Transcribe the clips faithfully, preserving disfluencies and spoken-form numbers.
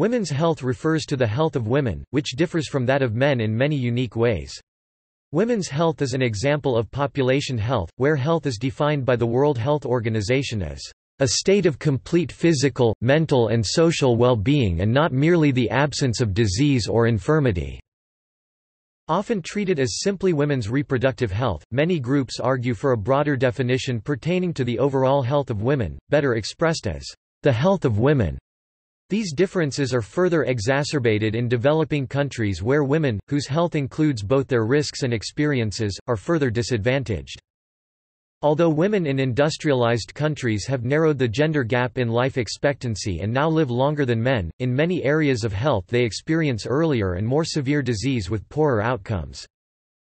Women's health refers to the health of women, which differs from that of men in many unique ways. Women's health is an example of population health, where health is defined by the World Health Organization as a state of complete physical, mental and social well-being and not merely the absence of disease or infirmity. Often treated as simply women's reproductive health, many groups argue for a broader definition pertaining to the overall health of women, better expressed as the health of women. These differences are further exacerbated in developing countries where women, whose health includes both their risks and experiences, are further disadvantaged. Although women in industrialized countries have narrowed the gender gap in life expectancy and now live longer than men, in many areas of health they experience earlier and more severe disease with poorer outcomes.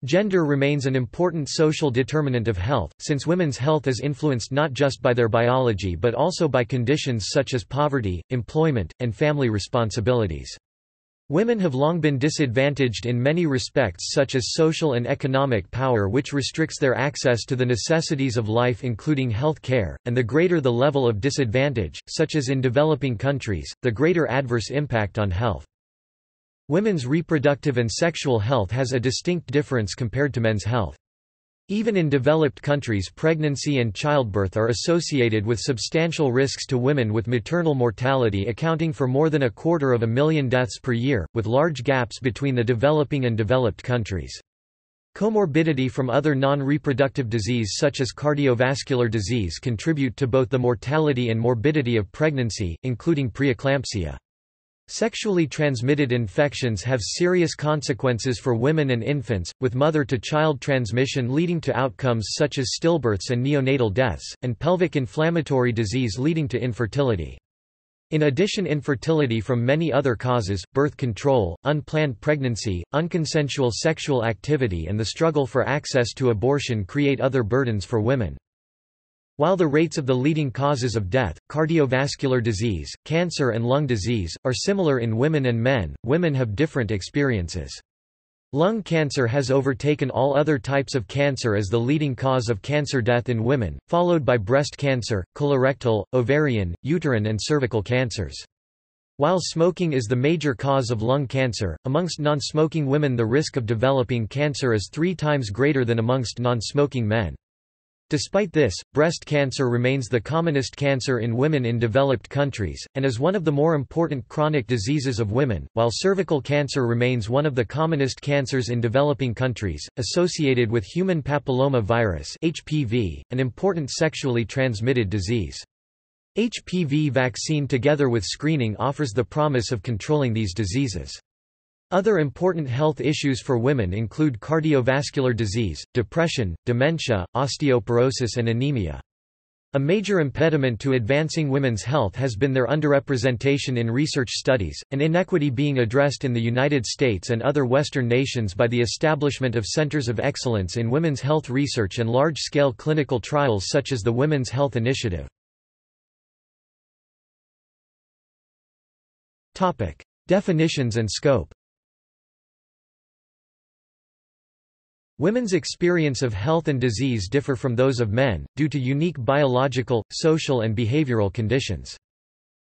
Gender remains an important social determinant of health, since women's health is influenced not just by their biology but also by conditions such as poverty, employment, and family responsibilities. Women have long been disadvantaged in many respects such as social and economic power, which restricts their access to the necessities of life including health care, and the greater the level of disadvantage, such as in developing countries, the greater adverse impact on health. Women's reproductive and sexual health has a distinct difference compared to men's health. Even in developed countries, pregnancy and childbirth are associated with substantial risks to women, with maternal mortality accounting for more than a quarter of a million deaths per year, with large gaps between the developing and developed countries. Comorbidity from other non-reproductive disease such as cardiovascular disease contribute to both the mortality and morbidity of pregnancy, including preeclampsia. Sexually transmitted infections have serious consequences for women and infants, with mother-to-child transmission leading to outcomes such as stillbirths and neonatal deaths, and pelvic inflammatory disease leading to infertility. In addition, infertility from many other causes, birth control, unplanned pregnancy, unconsensual sexual activity and the struggle for access to abortion create other burdens for women. While the rates of the leading causes of death, cardiovascular disease, cancer and lung disease, are similar in women and men, women have different experiences. Lung cancer has overtaken all other types of cancer as the leading cause of cancer death in women, followed by breast cancer, colorectal, ovarian, uterine and cervical cancers. While smoking is the major cause of lung cancer, amongst non-smoking women the risk of developing cancer is three times greater than amongst non-smoking men. Despite this, breast cancer remains the commonest cancer in women in developed countries, and is one of the more important chronic diseases of women, while cervical cancer remains one of the commonest cancers in developing countries, associated with human papilloma virus (H P V), an important sexually transmitted disease. H P V vaccine together with screening offers the promise of controlling these diseases. Other important health issues for women include cardiovascular disease, depression, dementia, osteoporosis and anemia. A major impediment to advancing women's health has been their underrepresentation in research studies, an inequity being addressed in the United States and other Western nations by the establishment of centers of excellence in women's health research and large-scale clinical trials such as the Women's Health Initiative. Topic: Definitions and scope. Women's experience of health and disease differ from those of men, due to unique biological, social and behavioral conditions.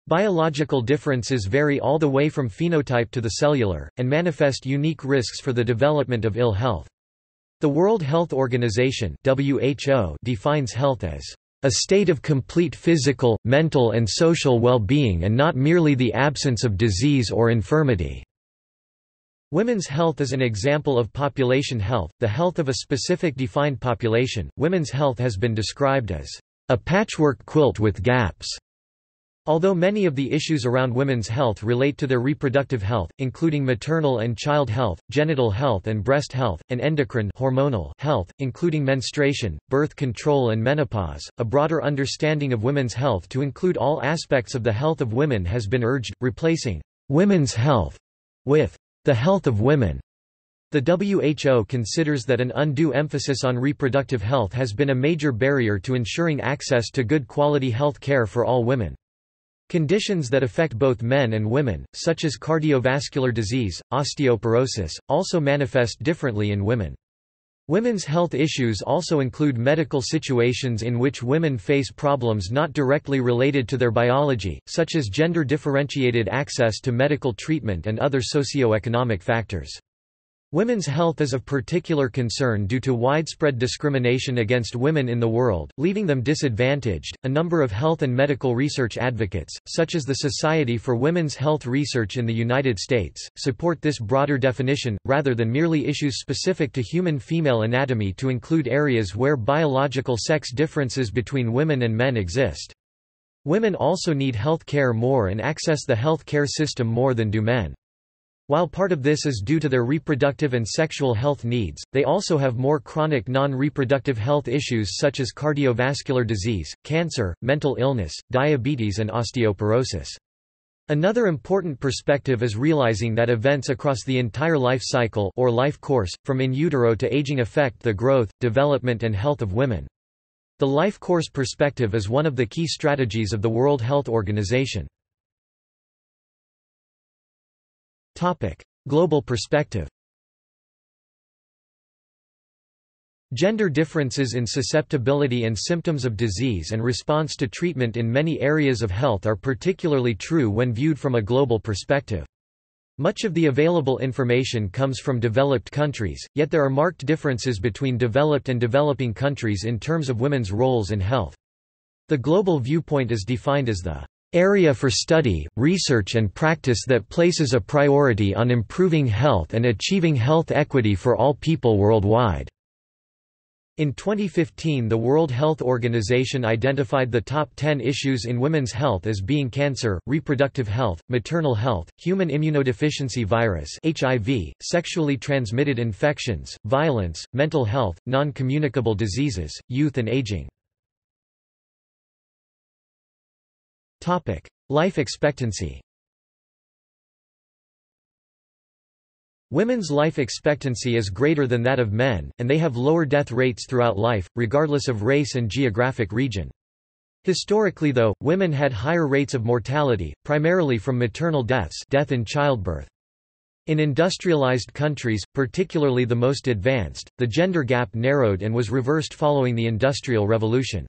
Biological differences vary all the way from phenotype to the cellular, and manifest unique risks for the development of ill health. The World Health Organization (W H O) defines health as a state of complete physical, mental and social well-being and not merely the absence of disease or infirmity. Women's health is an example of population health, the health of a specific defined population. Women's health has been described as a patchwork quilt with gaps. Although many of the issues around women's health relate to their reproductive health, including maternal and child health, genital health and breast health, and endocrine hormonal health, including menstruation, birth control and menopause, a broader understanding of women's health to include all aspects of the health of women has been urged, replacing women's health with the health of women. The W H O considers that an undue emphasis on reproductive health has been a major barrier to ensuring access to good quality health care for all women. Conditions that affect both men and women, such as cardiovascular disease, osteoporosis, also manifest differently in women. Women's health issues also include medical situations in which women face problems not directly related to their biology, such as gender-differentiated access to medical treatment and other socioeconomic factors. Women's health is of particular concern due to widespread discrimination against women in the world, leaving them disadvantaged. A number of health and medical research advocates, such as the Society for Women's Health Research in the United States, support this broader definition, rather than merely issues specific to human female anatomy to include areas where biological sex differences between women and men exist. Women also need health care more and access the health care system more than do men. While part of this is due to their reproductive and sexual health needs, they also have more chronic non-reproductive health issues such as cardiovascular disease, cancer, mental illness, diabetes and osteoporosis. Another important perspective is realizing that events across the entire life cycle or life course, from in utero to aging, affect the growth, development and health of women. The life course perspective is one of the key strategies of the World Health Organization. Global perspective. Gender differences in susceptibility and symptoms of disease and response to treatment in many areas of health are particularly true when viewed from a global perspective. Much of the available information comes from developed countries, yet there are marked differences between developed and developing countries in terms of women's roles in health. The global viewpoint is defined as the area for study, research and practice that places a priority on improving health and achieving health equity for all people worldwide. In twenty fifteen, the World Health Organization identified the top ten issues in women's health as being cancer, reproductive health, maternal health, human immunodeficiency virus (H I V), sexually transmitted infections, violence, mental health, non-communicable diseases, youth and aging. Topic: Life expectancy. Women's life expectancy is greater than that of men, and they have lower death rates throughout life, regardless of race and geographic region. Historically though, women had higher rates of mortality, primarily from maternal deaths, death in childbirth. In industrialized countries, particularly the most advanced, the gender gap narrowed and was reversed following the Industrial Revolution.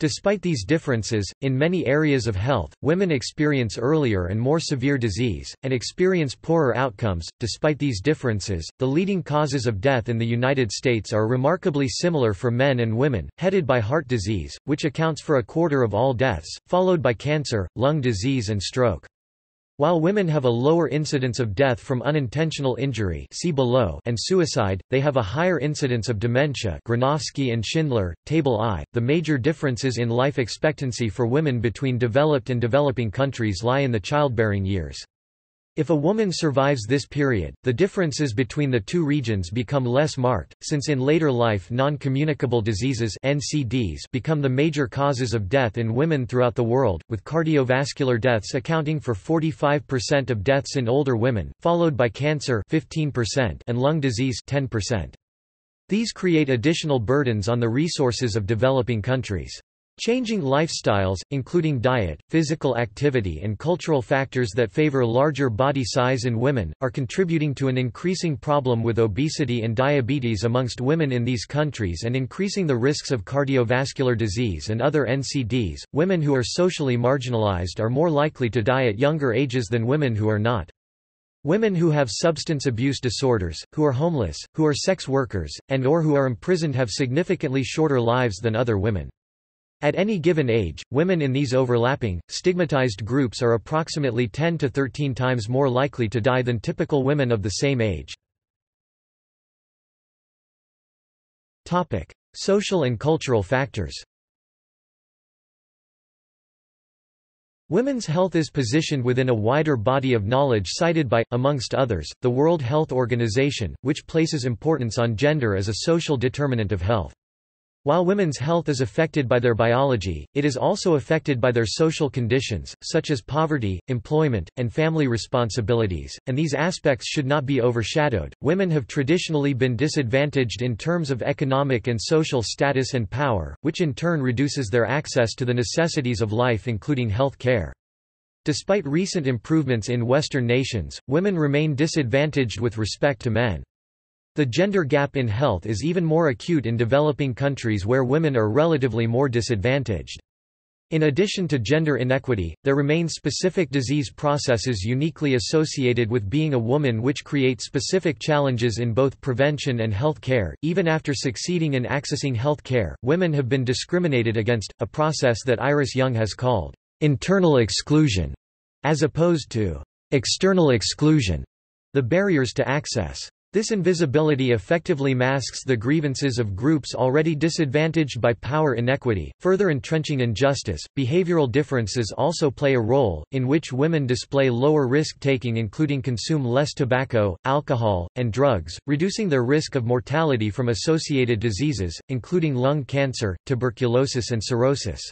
Despite these differences, in many areas of health, women experience earlier and more severe disease, and experience poorer outcomes. Despite these differences, the leading causes of death in the United States are remarkably similar for men and women, headed by heart disease, which accounts for a quarter of all deaths, followed by cancer, lung disease, and stroke. While women have a lower incidence of death from unintentional injury see below and suicide, they have a higher incidence of dementia Granovsky and Schindler, Table I. The major differences in life expectancy for women between developed and developing countries lie in the childbearing years. If a woman survives this period, the differences between the two regions become less marked, since in later life non-communicable diseases (N C Ds) become the major causes of death in women throughout the world, with cardiovascular deaths accounting for forty-five percent of deaths in older women, followed by cancer fifteen percent and lung disease ten percent. These create additional burdens on the resources of developing countries. Changing lifestyles, including diet, physical activity and cultural factors that favor larger body size in women, are contributing to an increasing problem with obesity and diabetes amongst women in these countries and increasing the risks of cardiovascular disease and other N C Ds. Women who are socially marginalized are more likely to die at younger ages than women who are not. Women who have substance abuse disorders, who are homeless, who are sex workers, and or who are imprisoned have significantly shorter lives than other women. At any given age, women in these overlapping, stigmatized groups are approximately ten to thirteen times more likely to die than typical women of the same age. Topic: Social and cultural factors. Women's health is positioned within a wider body of knowledge cited by, amongst others, the World Health Organization, which places importance on gender as a social determinant of health. While women's health is affected by their biology, it is also affected by their social conditions, such as poverty, employment, and family responsibilities, and these aspects should not be overshadowed. Women have traditionally been disadvantaged in terms of economic and social status and power, which in turn reduces their access to the necessities of life, including health care. Despite recent improvements in Western nations, women remain disadvantaged with respect to men. The gender gap in health is even more acute in developing countries where women are relatively more disadvantaged. In addition to gender inequity, there remain specific disease processes uniquely associated with being a woman which create specific challenges in both prevention and health care. Even after succeeding in accessing health care, women have been discriminated against, a process that Iris Young has called internal exclusion, as opposed to external exclusion, the barriers to access. This invisibility effectively masks the grievances of groups already disadvantaged by power inequity, further entrenching injustice. Behavioral differences also play a role, in which women display lower risk-taking, including consume less tobacco, alcohol, and drugs, reducing their risk of mortality from associated diseases, including lung cancer, tuberculosis, and cirrhosis.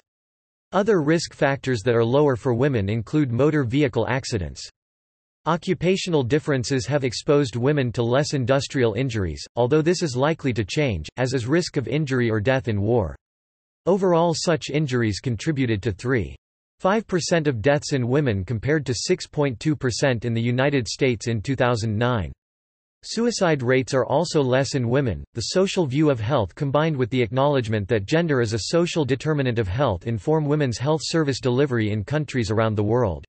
Other risk factors that are lower for women include motor vehicle accidents. Occupational differences have exposed women to less industrial injuries, although this is likely to change, as is risk of injury or death in war. Overall, such injuries contributed to three point five percent of deaths in women compared to six point two percent in the United States in two thousand nine. Suicide rates are also less in women. The social view of health combined with the acknowledgement that gender is a social determinant of health inform women's health service delivery in countries around the world.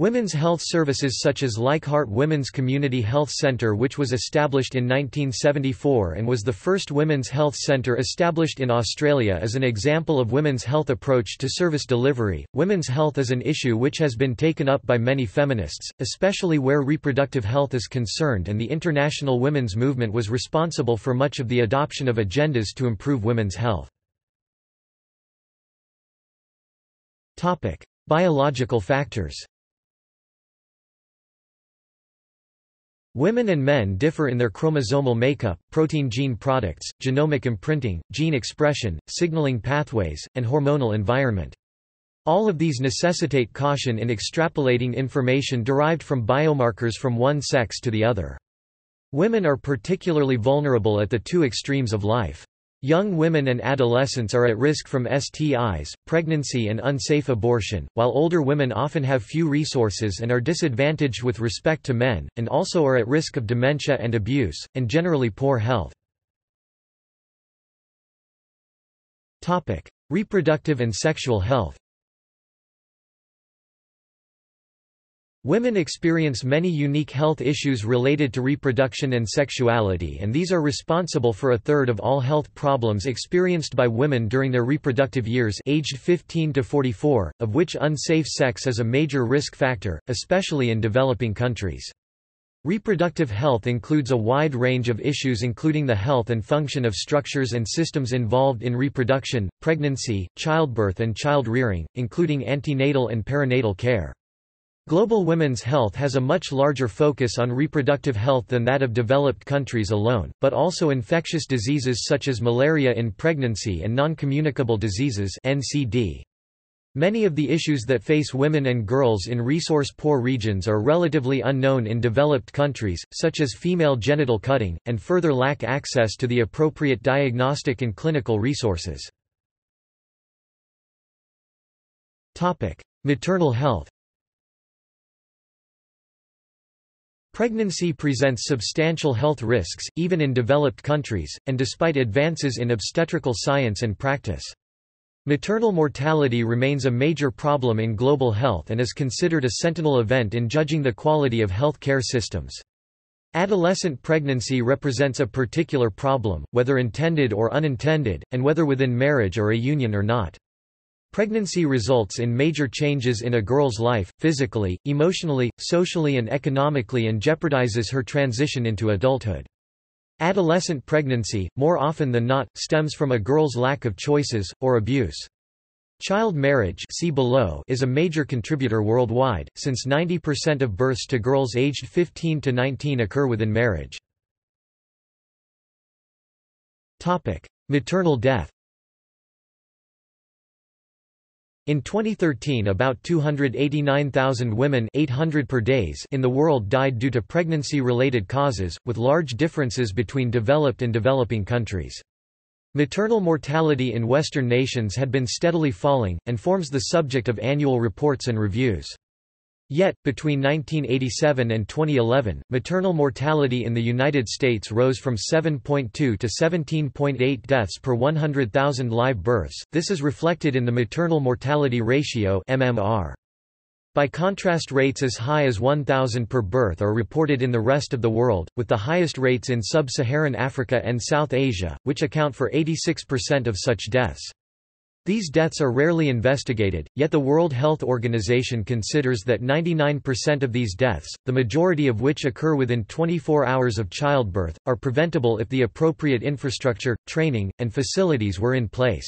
Women's health services such as Leichhardt Women's Community Health Center, which was established in nineteen seventy-four and was the first women's health center established in Australia, is an example of women's health approach to service delivery. Women's health is an issue which has been taken up by many feminists, especially where reproductive health is concerned, and the international women's movement was responsible for much of the adoption of agendas to improve women's health. Topic: Biological factors. Women and men differ in their chromosomal makeup, protein gene products, genomic imprinting, gene expression, signaling pathways, and hormonal environment. All of these necessitate caution in extrapolating information derived from biomarkers from one sex to the other. Women are particularly vulnerable at the two extremes of life. Young women and adolescents are at risk from S T Is, pregnancy, and unsafe abortion, while older women often have few resources and are disadvantaged with respect to men, and also are at risk of dementia and abuse, and generally poor health. Topic: Reproductive and sexual health. Women experience many unique health issues related to reproduction and sexuality, and these are responsible for a third of all health problems experienced by women during their reproductive years, aged fifteen to forty-four, of which unsafe sex is a major risk factor, especially in developing countries. Reproductive health includes a wide range of issues, including the health and function of structures and systems involved in reproduction, pregnancy, childbirth, and child-rearing, including antenatal and perinatal care. Global women's health has a much larger focus on reproductive health than that of developed countries alone, but also infectious diseases such as malaria in pregnancy and non-communicable diseases (N C D). Many of the issues that face women and girls in resource-poor regions are relatively unknown in developed countries, such as female genital cutting, and further lack access to the appropriate diagnostic and clinical resources. Topic: Maternal health. Pregnancy presents substantial health risks, even in developed countries, and despite advances in obstetrical science and practice. Maternal mortality remains a major problem in global health and is considered a sentinel event in judging the quality of health care systems. Adolescent pregnancy represents a particular problem, whether intended or unintended, and whether within marriage or a union or not. Pregnancy results in major changes in a girl's life, physically, emotionally, socially, and economically, and jeopardizes her transition into adulthood. Adolescent pregnancy, more often than not, stems from a girl's lack of choices, or abuse. Child marriage, see below, is a major contributor worldwide, since ninety percent of births to girls aged fifteen to nineteen occur within marriage. Topic: Maternal death. In twenty thirteen, about two hundred eighty-nine thousand women, eight hundred per day, in the world died due to pregnancy-related causes, with large differences between developed and developing countries. Maternal mortality in Western nations had been steadily falling, and forms the subject of annual reports and reviews. Yet, between nineteen eighty-seven and twenty eleven, maternal mortality in the United States rose from seven point two to seventeen point eight deaths per one hundred thousand live births. This is reflected in the maternal mortality ratio (M M R). By contrast, rates as high as one thousand per birth are reported in the rest of the world, with the highest rates in sub-Saharan Africa and South Asia, which account for eighty-six percent of such deaths. These deaths are rarely investigated, yet the World Health Organization considers that ninety-nine percent of these deaths, the majority of which occur within twenty-four hours of childbirth, are preventable if the appropriate infrastructure, training, and facilities were in place.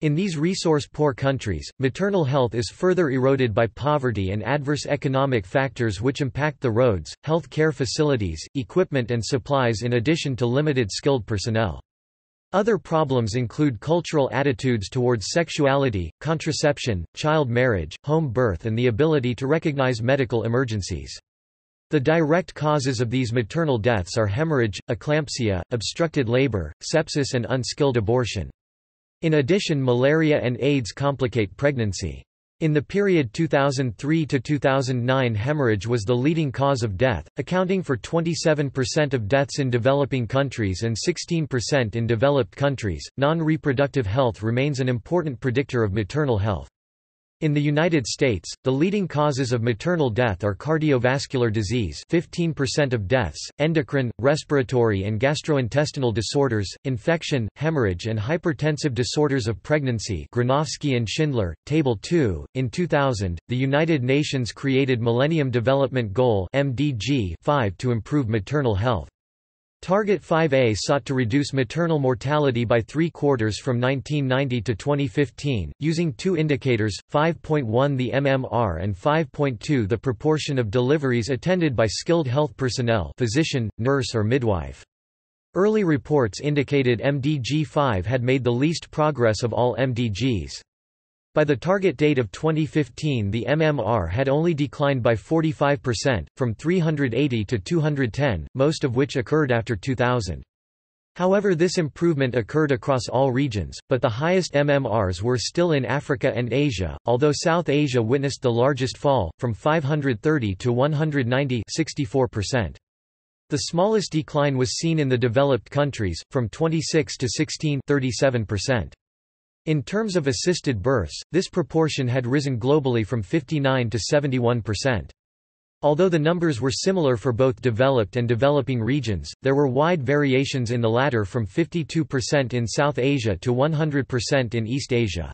In these resource-poor countries, maternal health is further eroded by poverty and adverse economic factors which impact the roads, health care facilities, equipment and supplies in addition to limited skilled personnel. Other problems include cultural attitudes towards sexuality, contraception, child marriage, home birth, and the ability to recognize medical emergencies. The direct causes of these maternal deaths are hemorrhage, eclampsia, obstructed labor, sepsis, and unskilled abortion. In addition, malaria and AIDS complicate pregnancy. In the period two thousand three to two thousand nine, hemorrhage was the leading cause of death, accounting for twenty-seven percent of deaths in developing countries and sixteen percent in developed countries. Non-reproductive health remains an important predictor of maternal health. In the United States, the leading causes of maternal death are cardiovascular disease fifteen percent of deaths, endocrine, respiratory and gastrointestinal disorders, infection, hemorrhage and hypertensive disorders of pregnancy Granovsky and Schindler, Table two. In two thousand, the United Nations created Millennium Development Goal M D G five to improve maternal health. Target five A sought to reduce maternal mortality by three-quarters from nineteen ninety to twenty fifteen, using two indicators, five point one the M M R and five point two the proportion of deliveries attended by skilled health personnel, physician, nurse or midwife. Early reports indicated M D G five had made the least progress of all M D Gs. By the target date of twenty fifteen, the M M R had only declined by forty-five percent, from three hundred eighty to two hundred ten, most of which occurred after two thousand. However, this improvement occurred across all regions, but the highest M M Rs were still in Africa and Asia, although South Asia witnessed the largest fall, from five hundred thirty to one hundred ninety, sixty-four percent. The smallest decline was seen in the developed countries, from twenty-six to sixteen, thirty-seven percent. In terms of assisted births, this proportion had risen globally from fifty-nine to seventy-one percent. Although the numbers were similar for both developed and developing regions, there were wide variations in the latter from fifty-two percent in South Asia to one hundred percent in East Asia.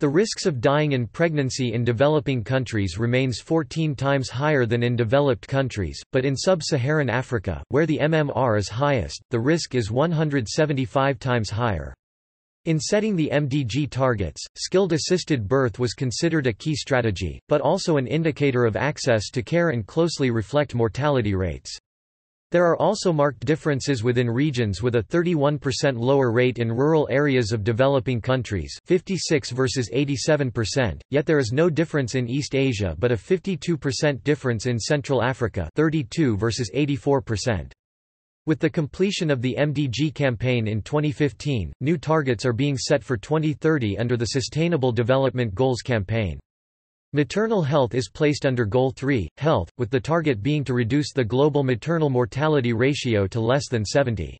The risks of dying in pregnancy in developing countries remains fourteen times higher than in developed countries, but in sub-Saharan Africa, where the M M R is highest, the risk is one hundred seventy-five times higher. In setting the M D G targets, skilled assisted birth was considered a key strategy, but also an indicator of access to care and closely reflect mortality rates. There are also marked differences within regions with a thirty-one percent lower rate in rural areas of developing countries fifty-six versus eighty-seven percent, yet there is no difference in East Asia but a fifty-two percent difference in Central Africa thirty-two versus eighty-four percent. With the completion of the M D G campaign in twenty fifteen, new targets are being set for twenty thirty under the Sustainable Development Goals campaign. Maternal health is placed under Goal three, Health, with the target being to reduce the global maternal mortality ratio to less than seventy.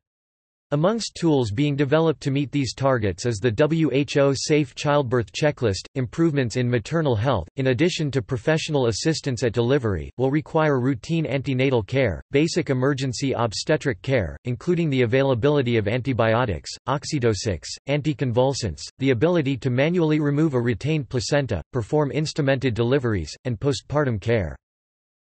Amongst tools being developed to meet these targets is the W H O Safe Childbirth Checklist. Improvements in maternal health, in addition to professional assistance at delivery, will require routine antenatal care, basic emergency obstetric care, including the availability of antibiotics, oxytocics, anticonvulsants, the ability to manually remove a retained placenta, perform instrumented deliveries, and postpartum care.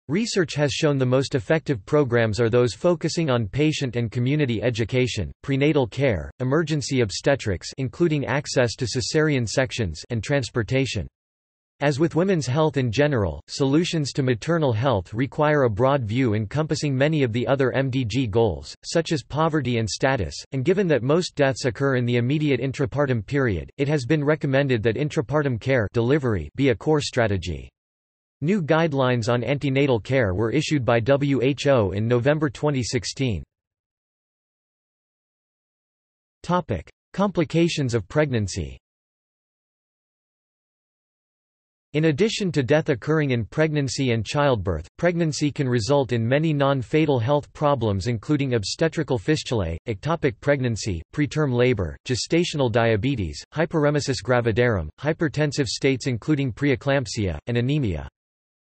Research has shown the most effective programs are those focusing on patient and community education, prenatal care, emergency obstetrics including access to cesarean sections and transportation. As with women's health in general, solutions to maternal health require a broad view encompassing many of the other M D G goals, such as poverty and status, and given that most deaths occur in the immediate intrapartum period, it has been recommended that intrapartum care delivery be a core strategy. New guidelines on antenatal care were issued by W H O in November twenty sixteen. Topic: Complications of pregnancy. In addition to death occurring in pregnancy and childbirth, pregnancy can result in many non-fatal health problems including obstetrical fistulae, ectopic pregnancy, preterm labor, gestational diabetes, hyperemesis gravidarum, hypertensive states including preeclampsia, and anemia.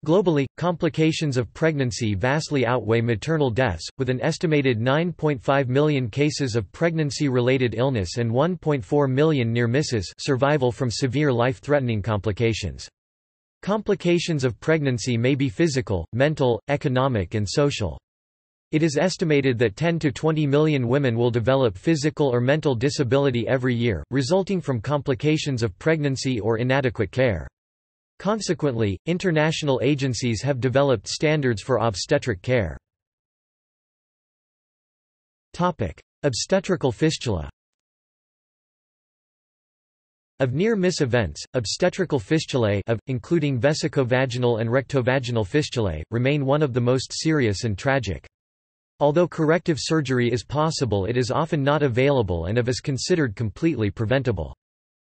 Globally, complications of pregnancy vastly outweigh maternal deaths, with an estimated nine point five million cases of pregnancy-related illness and one point four million near misses survival from severe life-threatening complications. Complications of pregnancy may be physical, mental, economic and social. It is estimated that ten to twenty million women will develop physical or mental disability every year, resulting from complications of pregnancy or inadequate care. Consequently, international agencies have developed standards for obstetric care. Topic: Obstetrical fistula. Of near-miss events, obstetrical fistulae of, including vesicovaginal and rectovaginal fistulae, remain one of the most serious and tragic. Although corrective surgery is possible, it is often not available and is considered completely preventable.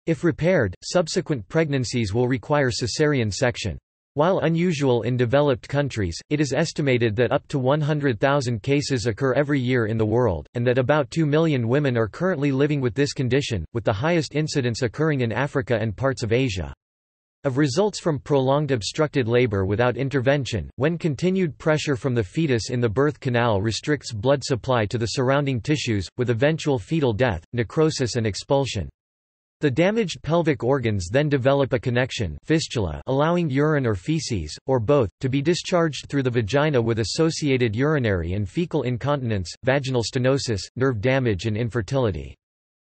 If repaired, subsequent pregnancies will require cesarean section. While unusual in developed countries, it is estimated that up to one hundred thousand cases occur every year in the world, and that about two million women are currently living with this condition, with the highest incidence occurring in Africa and parts of Asia. Of results from prolonged obstructed labor without intervention, when continued pressure from the fetus in the birth canal restricts blood supply to the surrounding tissues, with eventual fetal death, necrosis and expulsion. The damaged pelvic organs then develop a connection fistula allowing urine or feces, or both, to be discharged through the vagina with associated urinary and fecal incontinence, vaginal stenosis, nerve damage and infertility.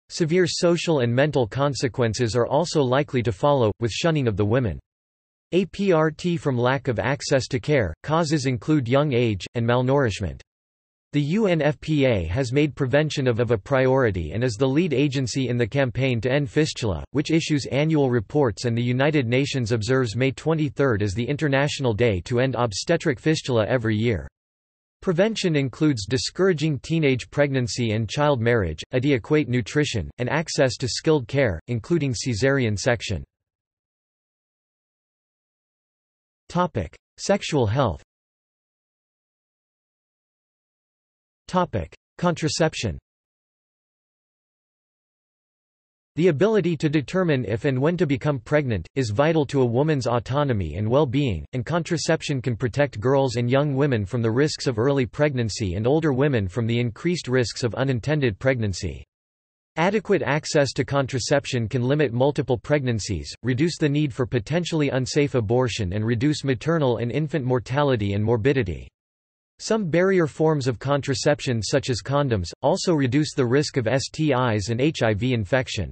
Severe social and mental consequences are also likely to follow, with shunning of the women. A P R T from lack of access to care, causes include young age, and malnourishment. The U N F P A has made prevention of, of a priority and is the lead agency in the campaign to end fistula, which issues annual reports, and the United Nations observes May twenty-third as the International Day to End Obstetric Fistula every year. Prevention includes discouraging teenage pregnancy and child marriage, adequate nutrition, and access to skilled care, including caesarean section. Topic: Sexual health. Topic: Contraception. The ability to determine if and when to become pregnant is vital to a woman's autonomy and well-being, and contraception can protect girls and young women from the risks of early pregnancy and older women from the increased risks of unintended pregnancy. Adequate access to contraception can limit multiple pregnancies, reduce the need for potentially unsafe abortion, and reduce maternal and infant mortality and morbidity. Some barrier forms of contraception such as condoms, also reduce the risk of S T Is and H I V infection.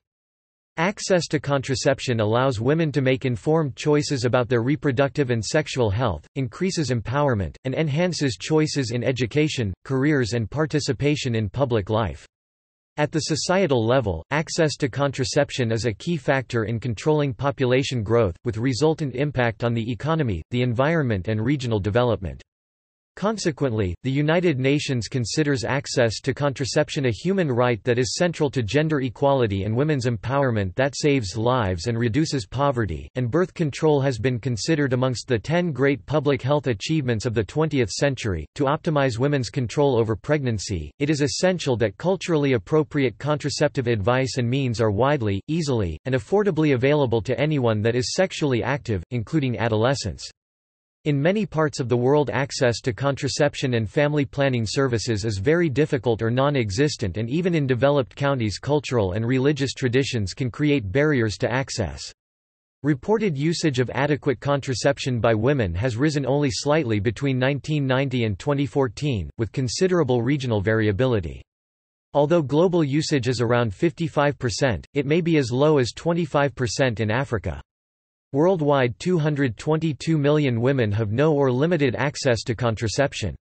Access to contraception allows women to make informed choices about their reproductive and sexual health, increases empowerment, and enhances choices in education, careers and participation in public life. At the societal level, access to contraception is a key factor in controlling population growth, with resultant impact on the economy, the environment and regional development. Consequently, the United Nations considers access to contraception a human right that is central to gender equality and women's empowerment that saves lives and reduces poverty, and birth control has been considered amongst the ten great public health achievements of the twentieth century. To optimize women's control over pregnancy, it is essential that culturally appropriate contraceptive advice and means are widely, easily, and affordably available to anyone that is sexually active, including adolescents. In many parts of the world, access to contraception and family planning services is very difficult or non-existent, and even in developed counties, cultural and religious traditions can create barriers to access. Reported usage of adequate contraception by women has risen only slightly between nineteen ninety and twenty fourteen, with considerable regional variability. Although global usage is around fifty-five percent, it may be as low as twenty-five percent in Africa. Worldwide, two hundred twenty-two million women have no or limited access to contraception.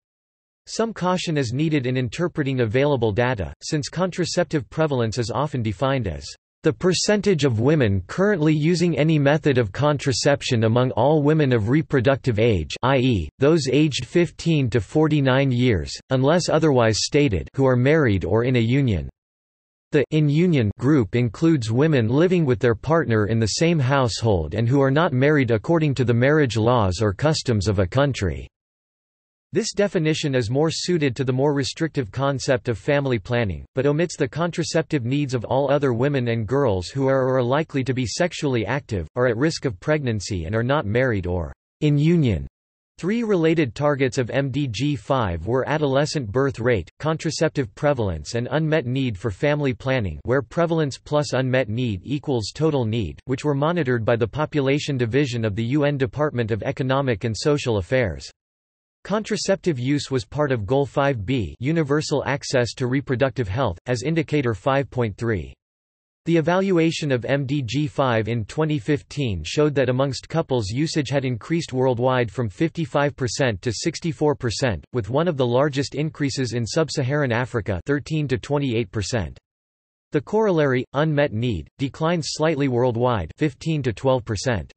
Some caution is needed in interpreting available data, since contraceptive prevalence is often defined as the percentage of women currently using any method of contraception among all women of reproductive age, that is, those aged fifteen to forty-nine years, unless otherwise stated, who are married or in a union. The in union group includes women living with their partner in the same household and who are not married according to the marriage laws or customs of a country. This definition is more suited to the more restrictive concept of family planning, but omits the contraceptive needs of all other women and girls who are or are likely to be sexually active, are at risk of pregnancy and are not married or in union. Three related targets of M D G five were adolescent birth rate, contraceptive prevalence and unmet need for family planning, where prevalence plus unmet need equals total need, which were monitored by the Population Division of the U N Department of Economic and Social Affairs. Contraceptive use was part of Goal five B, universal access to reproductive health, as indicator five point three. The evaluation of M D G five in twenty fifteen showed that amongst couples usage had increased worldwide from fifty-five percent to sixty-four percent, with one of the largest increases in sub-Saharan Africa thirteen to twenty-eight percent. The corollary, unmet need, declined slightly worldwide fifteen to twelve percent.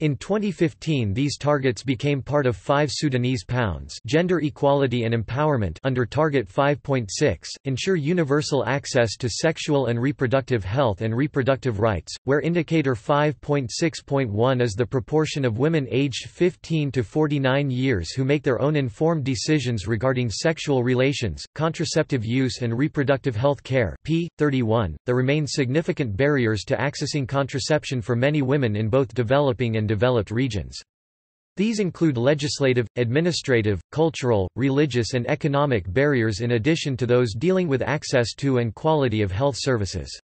In twenty fifteen these targets became part of five Sudanese pounds gender equality and empowerment under target five point six, ensure universal access to sexual and reproductive health and reproductive rights, where indicator five point six point one is the proportion of women aged fifteen to forty-nine years who make their own informed decisions regarding sexual relations, contraceptive use and reproductive health care. P thirty-one. There remain significant barriers to accessing contraception for many women in both developing and developed regions. These include legislative, administrative, cultural, religious and economic barriers in addition to those dealing with access to and quality of health services.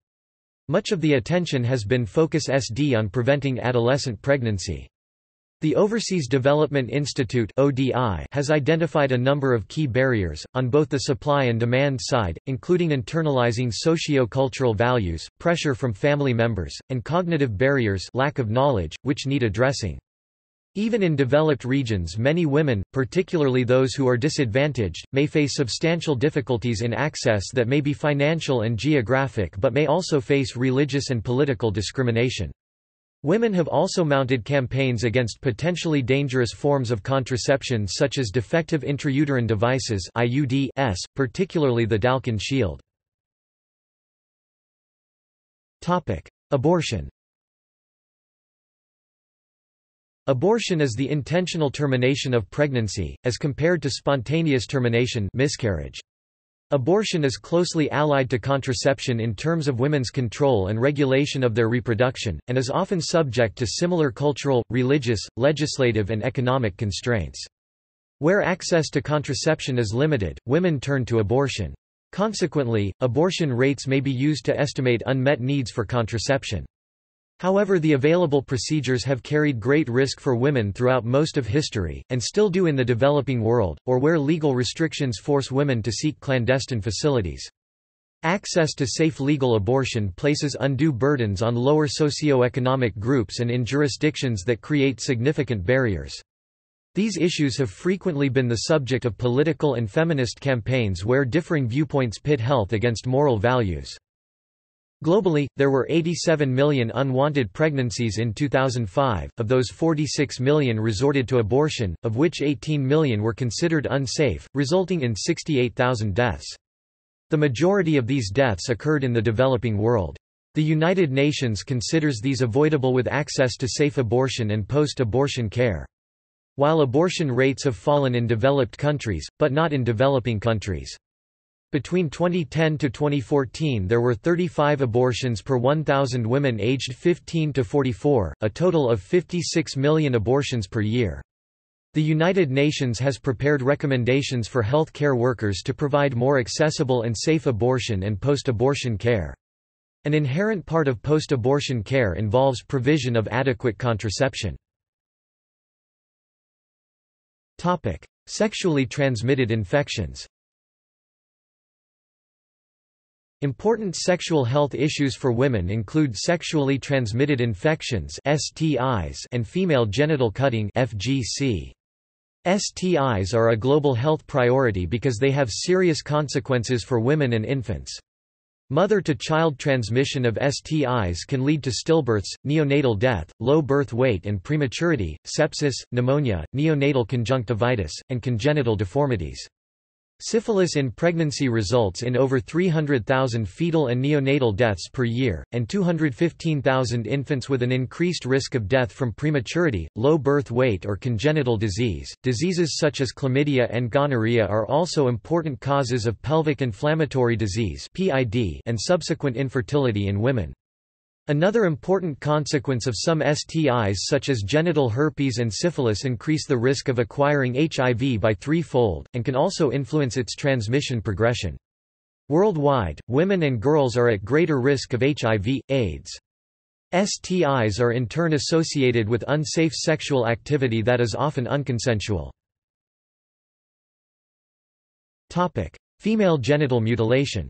Much of the attention has been focused on preventing adolescent pregnancy. The Overseas Development Institute (O D I) has identified a number of key barriers, on both the supply and demand side, including internalizing socio-cultural values, pressure from family members, and cognitive barriers lack of knowledge, which need addressing. Even in developed regions many women, particularly those who are disadvantaged, may face substantial difficulties in access that may be financial and geographic but may also face religious and political discrimination. Women have also mounted campaigns against potentially dangerous forms of contraception such as defective intrauterine devices I U Ds, particularly the Dalkin shield. Abortion. Abortion is the intentional termination of pregnancy, as compared to spontaneous termination miscarriage. Abortion is closely allied to contraception in terms of women's control and regulation of their reproduction, and is often subject to similar cultural, religious, legislative and economic constraints. Where access to contraception is limited, women turn to abortion. Consequently, abortion rates may be used to estimate unmet needs for contraception. However, the available procedures have carried great risk for women throughout most of history, and still do in the developing world, or where legal restrictions force women to seek clandestine facilities. Access to safe legal abortion places undue burdens on lower socioeconomic groups and in jurisdictions that create significant barriers. These issues have frequently been the subject of political and feminist campaigns where differing viewpoints pit health against moral values. Globally, there were eighty-seven million unwanted pregnancies in two thousand five, of those forty-six million resorted to abortion, of which eighteen million were considered unsafe, resulting in sixty-eight thousand deaths. The majority of these deaths occurred in the developing world. The United Nations considers these avoidable with access to safe abortion and post-abortion care. While abortion rates have fallen in developed countries, but not in developing countries. Between twenty ten to twenty fourteen there were thirty-five abortions per one thousand women aged fifteen to forty-four, a total of fifty-six million abortions per year. The United Nations has prepared recommendations for health care workers to provide more accessible and safe abortion and post-abortion care. An inherent part of post-abortion care involves provision of adequate contraception. Topic: Sexually transmitted infections. Important sexual health issues for women include sexually transmitted infections S T Is and female genital cutting F G C. S T Is are a global health priority because they have serious consequences for women and infants. Mother-to-child transmission of S T Is can lead to stillbirths, neonatal death, low birth weight and prematurity, sepsis, pneumonia, neonatal conjunctivitis, and congenital deformities. Syphilis in pregnancy results in over three hundred thousand fetal and neonatal deaths per year, and two hundred fifteen thousand infants with an increased risk of death from prematurity, low birth weight, or congenital disease. Diseases such as chlamydia and gonorrhea are also important causes of pelvic inflammatory disease (P I D) and subsequent infertility in women. Another important consequence of some S T Is such as genital herpes and syphilis increase the risk of acquiring H I V by threefold, and can also influence its transmission progression. Worldwide, women and girls are at greater risk of H I V/AIDS. S T Is are in turn associated with unsafe sexual activity that is often unconsensual. Female genital mutilation.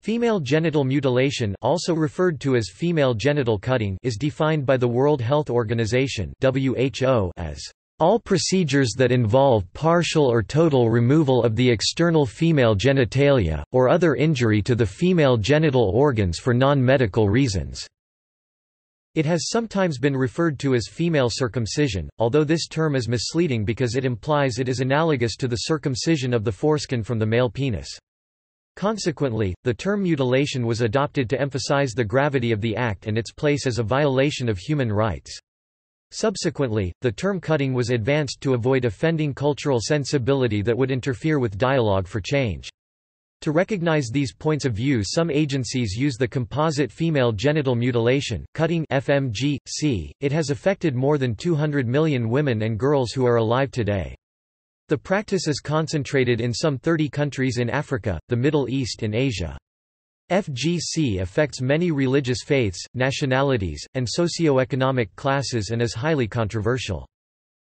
Female genital mutilation, also referred to as female genital cutting, is defined by the World Health Organization (W H O) as all procedures that involve partial or total removal of the external female genitalia, or other injury to the female genital organs for non-medical reasons. It has sometimes been referred to as female circumcision, although this term is misleading because it implies it is analogous to the circumcision of the foreskin from the male penis. Consequently, the term mutilation was adopted to emphasize the gravity of the act and its place as a violation of human rights. Subsequently, the term cutting was advanced to avoid offending cultural sensibility that would interfere with dialogue for change. To recognize these points of view, some agencies use the composite female genital mutilation, cutting F M G C. It has affected more than two hundred million women and girls who are alive today. The practice is concentrated in some thirty countries in Africa, the Middle East and Asia. F G C affects many religious faiths, nationalities, and socioeconomic classes and is highly controversial.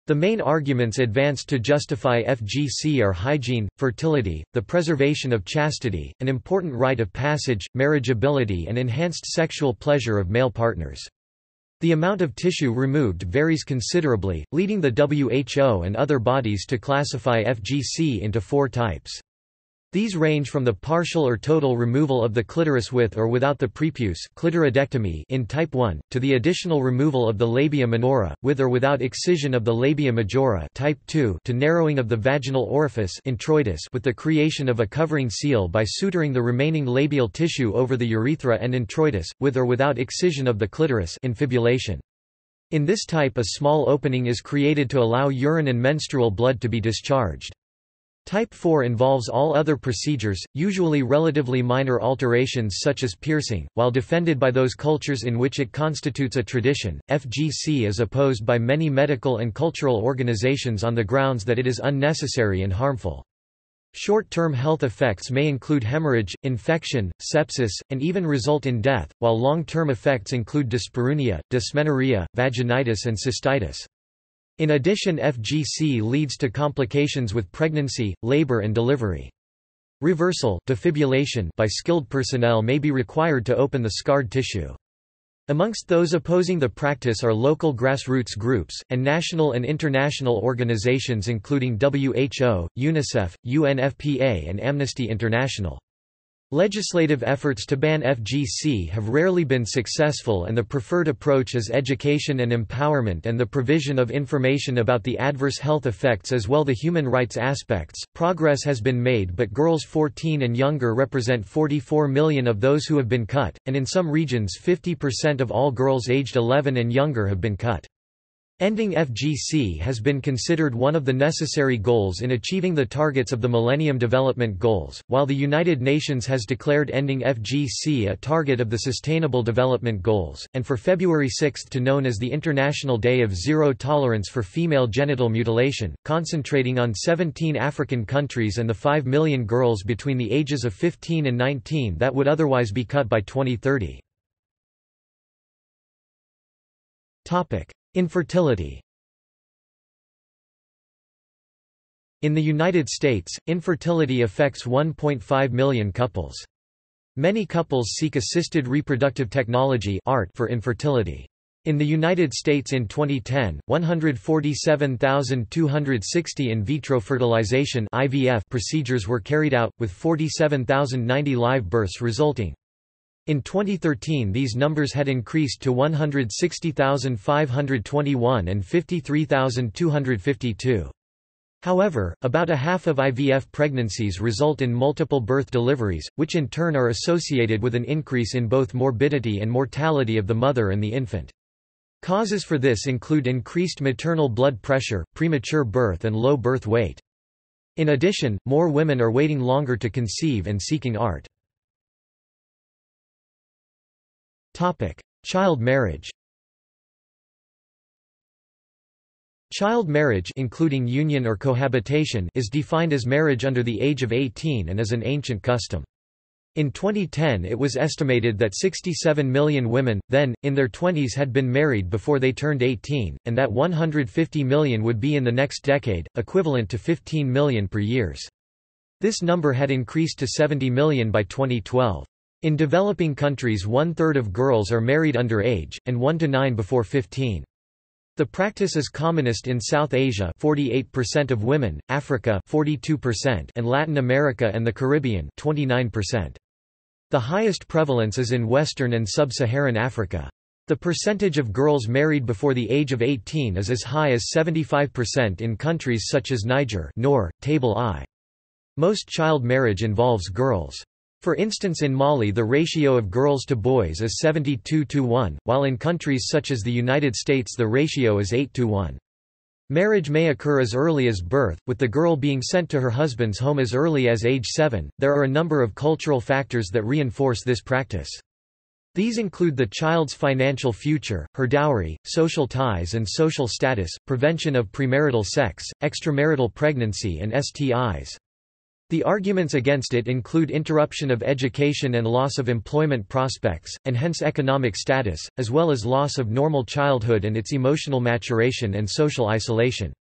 The main arguments advanced to justify F G C are hygiene, fertility, the preservation of chastity, an important rite of passage, marriageability, and enhanced sexual pleasure of male partners. The amount of tissue removed varies considerably, leading the W H O and other bodies to classify F G C into four types. These range from the partial or total removal of the clitoris with or without the prepuce, clitoridectomy in type one, to the additional removal of the labia minora, with or without excision of the labia majora, type two, to narrowing of the vaginal orifice, introitus, with the creation of a covering seal by suturing the remaining labial tissue over the urethra and introitus, with or without excision of the clitoris, infibulation. In this type, a small opening is created to allow urine and menstrual blood to be discharged. Type four involves all other procedures, usually relatively minor alterations such as piercing. While defended by those cultures in which it constitutes a tradition, F G C is opposed by many medical and cultural organizations on the grounds that it is unnecessary and harmful. Short-term health effects may include hemorrhage, infection, sepsis, and even result in death, while long-term effects include dyspareunia, dysmenorrhea, vaginitis, and cystitis. In addition, F G C leads to complications with pregnancy, labor and delivery. Reversal defibrillation by skilled personnel may be required to open the scarred tissue. Amongst those opposing the practice are local grassroots groups, and national and international organizations including W H O, UNICEF, U N F P A and Amnesty International. Legislative efforts to ban F G C have rarely been successful, and the preferred approach is education and empowerment and the provision of information about the adverse health effects as well the human rights aspects. Progress has been made, but girls fourteen and younger represent forty-four million of those who have been cut, and in some regions fifty percent of all girls aged eleven and younger have been cut. Ending F G C has been considered one of the necessary goals in achieving the targets of the Millennium Development Goals, while the United Nations has declared ending F G C a target of the Sustainable Development Goals, and for February sixth to known as the International Day of Zero Tolerance for Female Genital Mutilation, concentrating on seventeen African countries and the five million girls between the ages of fifteen and nineteen that would otherwise be cut by twenty thirty. Infertility. In the United States, infertility affects one point five million couples. Many couples seek assisted reproductive technology (A R T) for infertility. In the United States in twenty ten, one hundred forty-seven thousand two hundred sixty in vitro fertilization (I V F) procedures were carried out, with forty-seven thousand ninety live births resulting. In twenty thirteen these numbers had increased to one hundred sixty thousand five hundred twenty-one and fifty-three thousand two hundred fifty-two. However, about a half of I V F pregnancies result in multiple birth deliveries, which in turn are associated with an increase in both morbidity and mortality of the mother and the infant. Causes for this include increased maternal blood pressure, premature birth and low birth weight. In addition, more women are waiting longer to conceive and seeking A R T. Child marriage. Child marriage, including union or cohabitation, is defined as marriage under the age of eighteen and is an ancient custom. In twenty ten it was estimated that sixty-seven million women, then, in their twenties had been married before they turned eighteen, and that one hundred fifty million would be in the next decade, equivalent to fifteen million per year. This number had increased to seventy million by twenty twelve. In developing countries, one-third of girls are married underage, and one to nine before fifteen. The practice is commonest in South Asia forty-eight percent of women, Africa forty-two percent and Latin America and the Caribbean twenty-nine percent. The highest prevalence is in Western and Sub-Saharan Africa. The percentage of girls married before the age of eighteen is as high as seventy-five percent in countries such as Niger Nor, Table I. Most child marriage involves girls. For instance, in Mali the ratio of girls to boys is seventy-two to one, while in countries such as the United States the ratio is eight to one. Marriage may occur as early as birth, with the girl being sent to her husband's home as early as age seven. There are a number of cultural factors that reinforce this practice. These include the child's financial future, her dowry, social ties and social status, prevention of premarital sex, extramarital pregnancy and S T Is. The arguments against it include interruption of education and loss of employment prospects, and hence economic status, as well as loss of normal childhood and its emotional maturation and social isolation.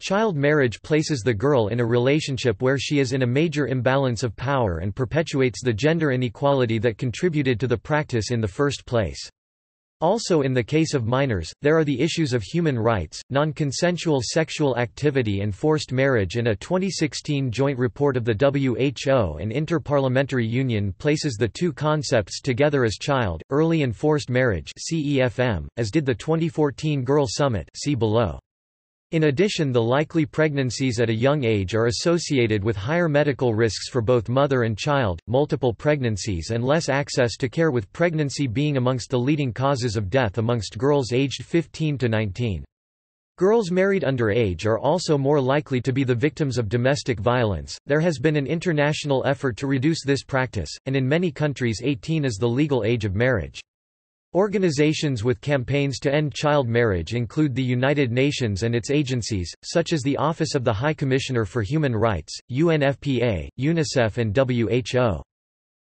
Child marriage places the girl in a relationship where she is in a major imbalance of power and perpetuates the gender inequality that contributed to the practice in the first place. Also, in the case of minors, there are the issues of human rights, non-consensual sexual activity and forced marriage. In a twenty sixteen joint report of the W H O and Inter-Parliamentary Union places the two concepts together as child, early and forced marriage C E F M, as did the twenty fourteen Girl Summit see below. In addition, the likely pregnancies at a young age are associated with higher medical risks for both mother and child, multiple pregnancies and less access to care, with pregnancy being amongst the leading causes of death amongst girls aged fifteen to nineteen. Girls married underage are also more likely to be the victims of domestic violence. There has been an international effort to reduce this practice, and in many countries eighteen is the legal age of marriage. Organizations with campaigns to end child marriage include the United Nations and its agencies, such as the Office of the High Commissioner for Human Rights, U N F P A, UNICEF and W H O.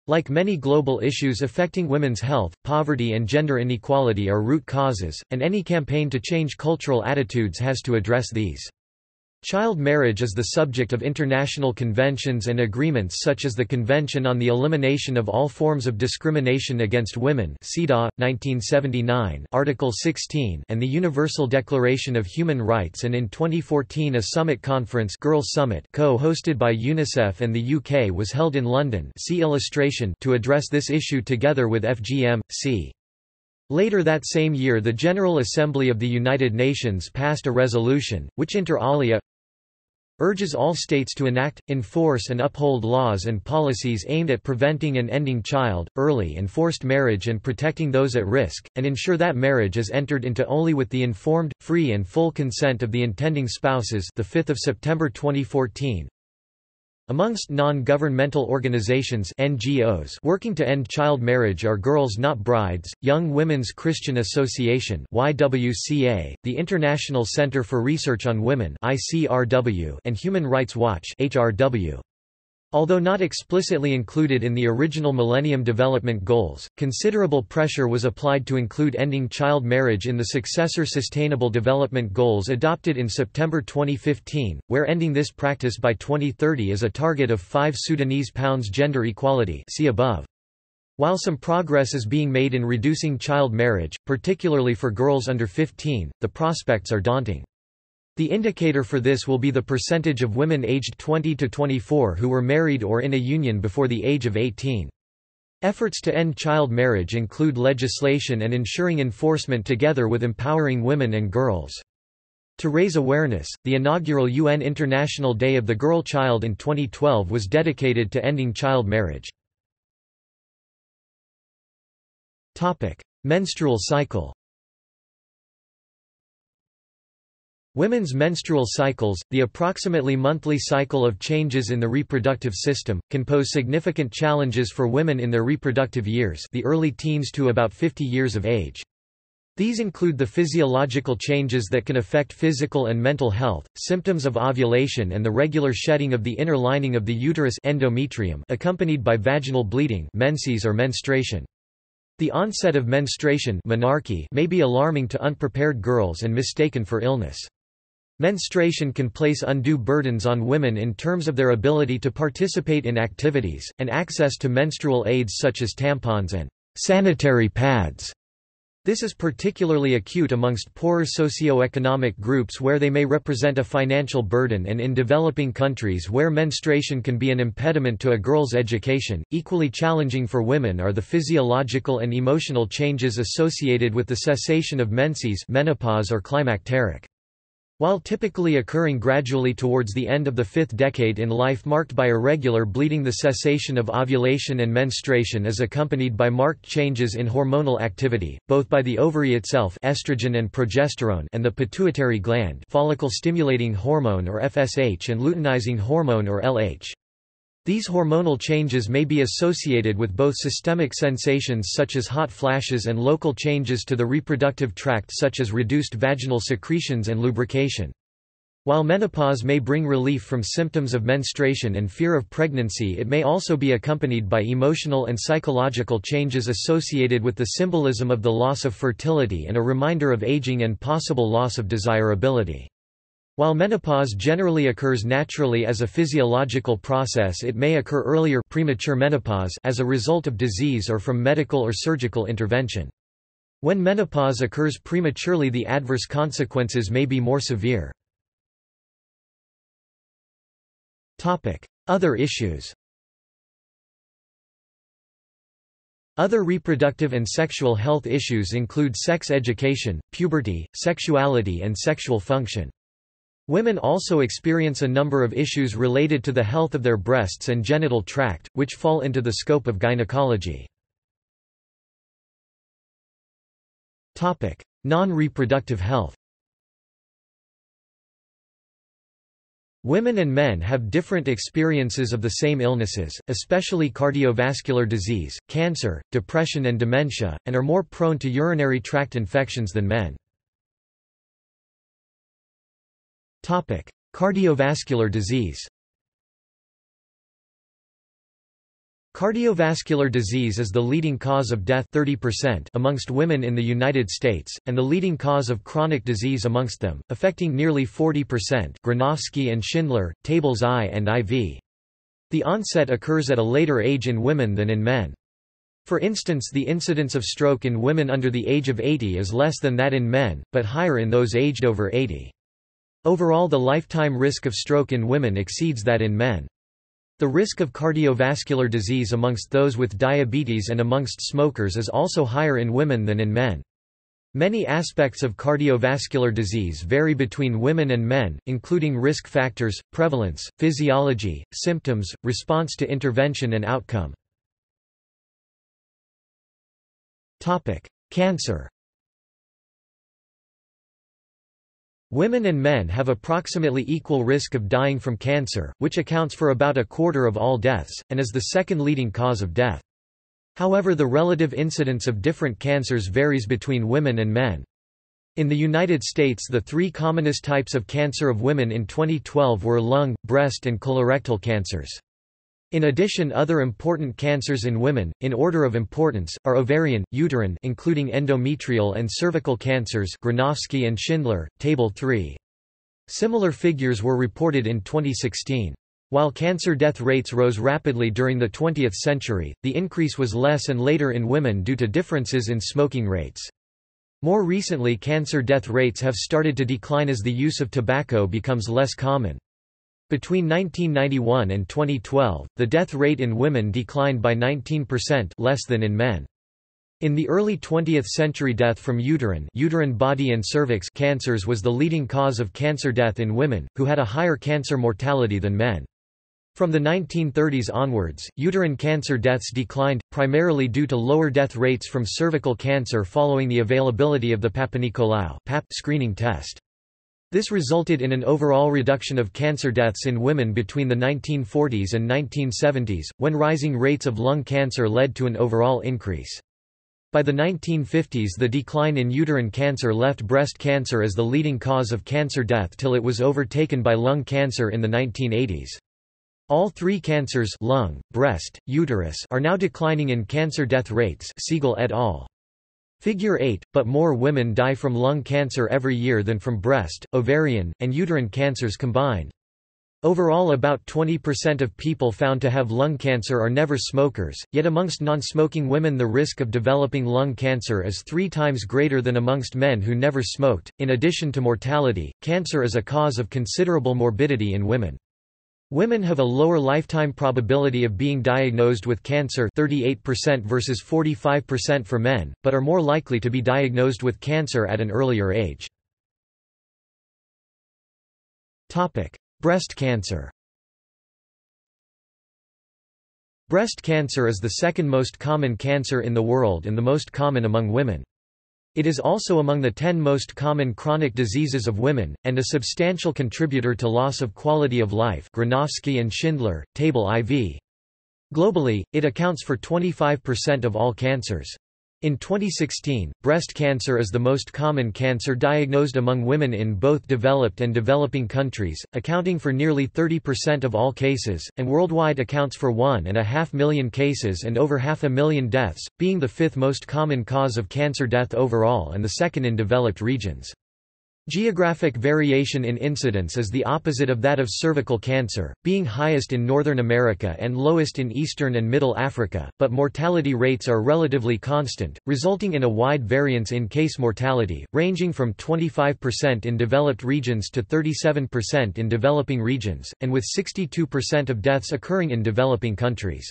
Like many global issues affecting women's health, poverty and gender inequality are root causes, and any campaign to change cultural attitudes has to address these. Child marriage is the subject of international conventions and agreements such as the Convention on the Elimination of All Forms of Discrimination Against Women (C E D A), nineteen seventy-nine, Article sixteen, and the Universal Declaration of Human Rights, and in twenty fourteen a summit conference, Girl Summit, co-hosted by UNICEF and the U K was held in London, see illustration, to address this issue together with F G M C. Later that same year the General Assembly of the United Nations passed a resolution, which inter alia urges all states to enact, enforce and uphold laws and policies aimed at preventing and ending child, early and forced marriage and protecting those at risk, and ensure that marriage is entered into only with the informed, free and full consent of the intending spouses, the fifth of September twenty fourteen. Amongst non-governmental organizations (N G Os) working to end child marriage are Girls Not Brides, Young Women's Christian Association (Y W C A), the International Center for Research on Women (I C R W), and Human Rights Watch (H R W). Although not explicitly included in the original Millennium Development Goals, considerable pressure was applied to include ending child marriage in the successor Sustainable Development Goals adopted in September twenty fifteen, where ending this practice by twenty thirty is a target of five Sudanese pounds. Gender equality, see above. While some progress is being made in reducing child marriage, particularly for girls under fifteen, the prospects are daunting. The indicator for this will be the percentage of women aged twenty to twenty-four who were married or in a union before the age of eighteen. Efforts to end child marriage include legislation and ensuring enforcement together with empowering women and girls. To raise awareness, the inaugural U N International Day of the Girl Child in twenty twelve was dedicated to ending child marriage. Menstrual cycle. Women's menstrual cycles, the approximately monthly cycle of changes in the reproductive system, can pose significant challenges for women in their reproductive years, the early teens to about fifty years of age. These include the physiological changes that can affect physical and mental health, symptoms of ovulation and the regular shedding of the inner lining of the uterus endometrium accompanied by vaginal bleeding menses or menstruation. The onset of menstruation menarche may be alarming to unprepared girls and mistaken for illness. Menstruation can place undue burdens on women in terms of their ability to participate in activities, and access to menstrual aids such as tampons and sanitary pads. This is particularly acute amongst poorer socioeconomic groups where they may represent a financial burden, and in developing countries where menstruation can be an impediment to a girl's education. Equally challenging for women are the physiological and emotional changes associated with the cessation of menses, menopause or climacteric. While typically occurring gradually towards the end of the fifth decade in life marked by irregular bleeding, the cessation of ovulation and menstruation is accompanied by marked changes in hormonal activity, both by the ovary itself estrogen and progesterone and the pituitary gland follicle-stimulating hormone or F S H and luteinizing hormone or L H. These hormonal changes may be associated with both systemic sensations such as hot flashes and local changes to the reproductive tract such as reduced vaginal secretions and lubrication. While menopause may bring relief from symptoms of menstruation and fear of pregnancy, it may also be accompanied by emotional and psychological changes associated with the symbolism of the loss of fertility and a reminder of aging and possible loss of desirability. While menopause generally occurs naturally as a physiological process, it may occur earlier premature menopause as a result of disease or from medical or surgical intervention. When menopause occurs prematurely, the adverse consequences may be more severe. Other issues. Other reproductive and sexual health issues include sex education, puberty, sexuality and sexual function. Women also experience a number of issues related to the health of their breasts and genital tract, which fall into the scope of gynecology. Non-reproductive health. Women and men have different experiences of the same illnesses, especially cardiovascular disease, cancer, depression and dementia, and are more prone to urinary tract infections than men. Topic: Cardiovascular disease. Cardiovascular disease is the leading cause of death thirty percent amongst women in the United States, and the leading cause of chronic disease amongst them, affecting nearly forty percent. Granovsky and Schindler, tables I and four. The onset occurs at a later age in women than in men. For instance, the incidence of stroke in women under the age of eighty is less than that in men, but higher in those aged over eighty. Overall, the lifetime risk of stroke in women exceeds that in men. The risk of cardiovascular disease amongst those with diabetes and amongst smokers is also higher in women than in men. Many aspects of cardiovascular disease vary between women and men, including risk factors, prevalence, physiology, symptoms, response to intervention and outcome. Topic: Cancer. Women and men have approximately equal risk of dying from cancer, which accounts for about a quarter of all deaths, and is the second leading cause of death. However, the relative incidence of different cancers varies between women and men. In the United States, the three commonest types of cancer of women in twenty twelve were lung, breast and colorectal cancers. In addition, other important cancers in women, in order of importance, are ovarian, uterine including endometrial and cervical cancers Granovsky and Schindler, Table three. Similar figures were reported in twenty sixteen. While cancer death rates rose rapidly during the twentieth century, the increase was less and later in women due to differences in smoking rates. More recently, cancer death rates have started to decline as the use of tobacco becomes less common. Between nineteen ninety-one and twenty twelve, the death rate in women declined by nineteen percent, less than in men. In the early twentieth century, death from uterine, uterine body and cervix cancers was the leading cause of cancer death in women, who had a higher cancer mortality than men. From the nineteen thirties onwards, uterine cancer deaths declined, primarily due to lower death rates from cervical cancer following the availability of the Papanicolau (Pap) screening test. This resulted in an overall reduction of cancer deaths in women between the nineteen forties and nineteen seventies, when rising rates of lung cancer led to an overall increase. By the nineteen fifties, the decline in uterine cancer left breast cancer as the leading cause of cancer death till it was overtaken by lung cancer in the nineteen eighties. All three cancers, lung, breast, uterus, are now declining in cancer death rates, Siegel et al. Figure eight, but more women die from lung cancer every year than from breast, ovarian, and uterine cancers combined. Overall, about twenty percent of people found to have lung cancer are never smokers, yet amongst non-smoking women the risk of developing lung cancer is three times greater than amongst men who never smoked. In addition to mortality, cancer is a cause of considerable morbidity in women. Women have a lower lifetime probability of being diagnosed with cancer thirty-eight percent versus forty-five percent for men, but are more likely to be diagnosed with cancer at an earlier age. Topic: Breast cancer. Breast cancer is the second most common cancer in the world and the most common among women. It is also among the ten most common chronic diseases of women, and a substantial contributor to loss of quality of life. Granovsky and Schindler, Table four. Globally, it accounts for twenty-five percent of all cancers. In twenty sixteen, breast cancer is the most common cancer diagnosed among women in both developed and developing countries, accounting for nearly thirty percent of all cases, and worldwide accounts for one and a half million cases and over half a million deaths, being the fifth most common cause of cancer death overall and the second in developed regions. Geographic variation in incidence is the opposite of that of cervical cancer, being highest in Northern America and lowest in Eastern and Middle Africa, but mortality rates are relatively constant, resulting in a wide variance in case mortality, ranging from twenty-five percent in developed regions to thirty-seven percent in developing regions, and with sixty-two percent of deaths occurring in developing countries.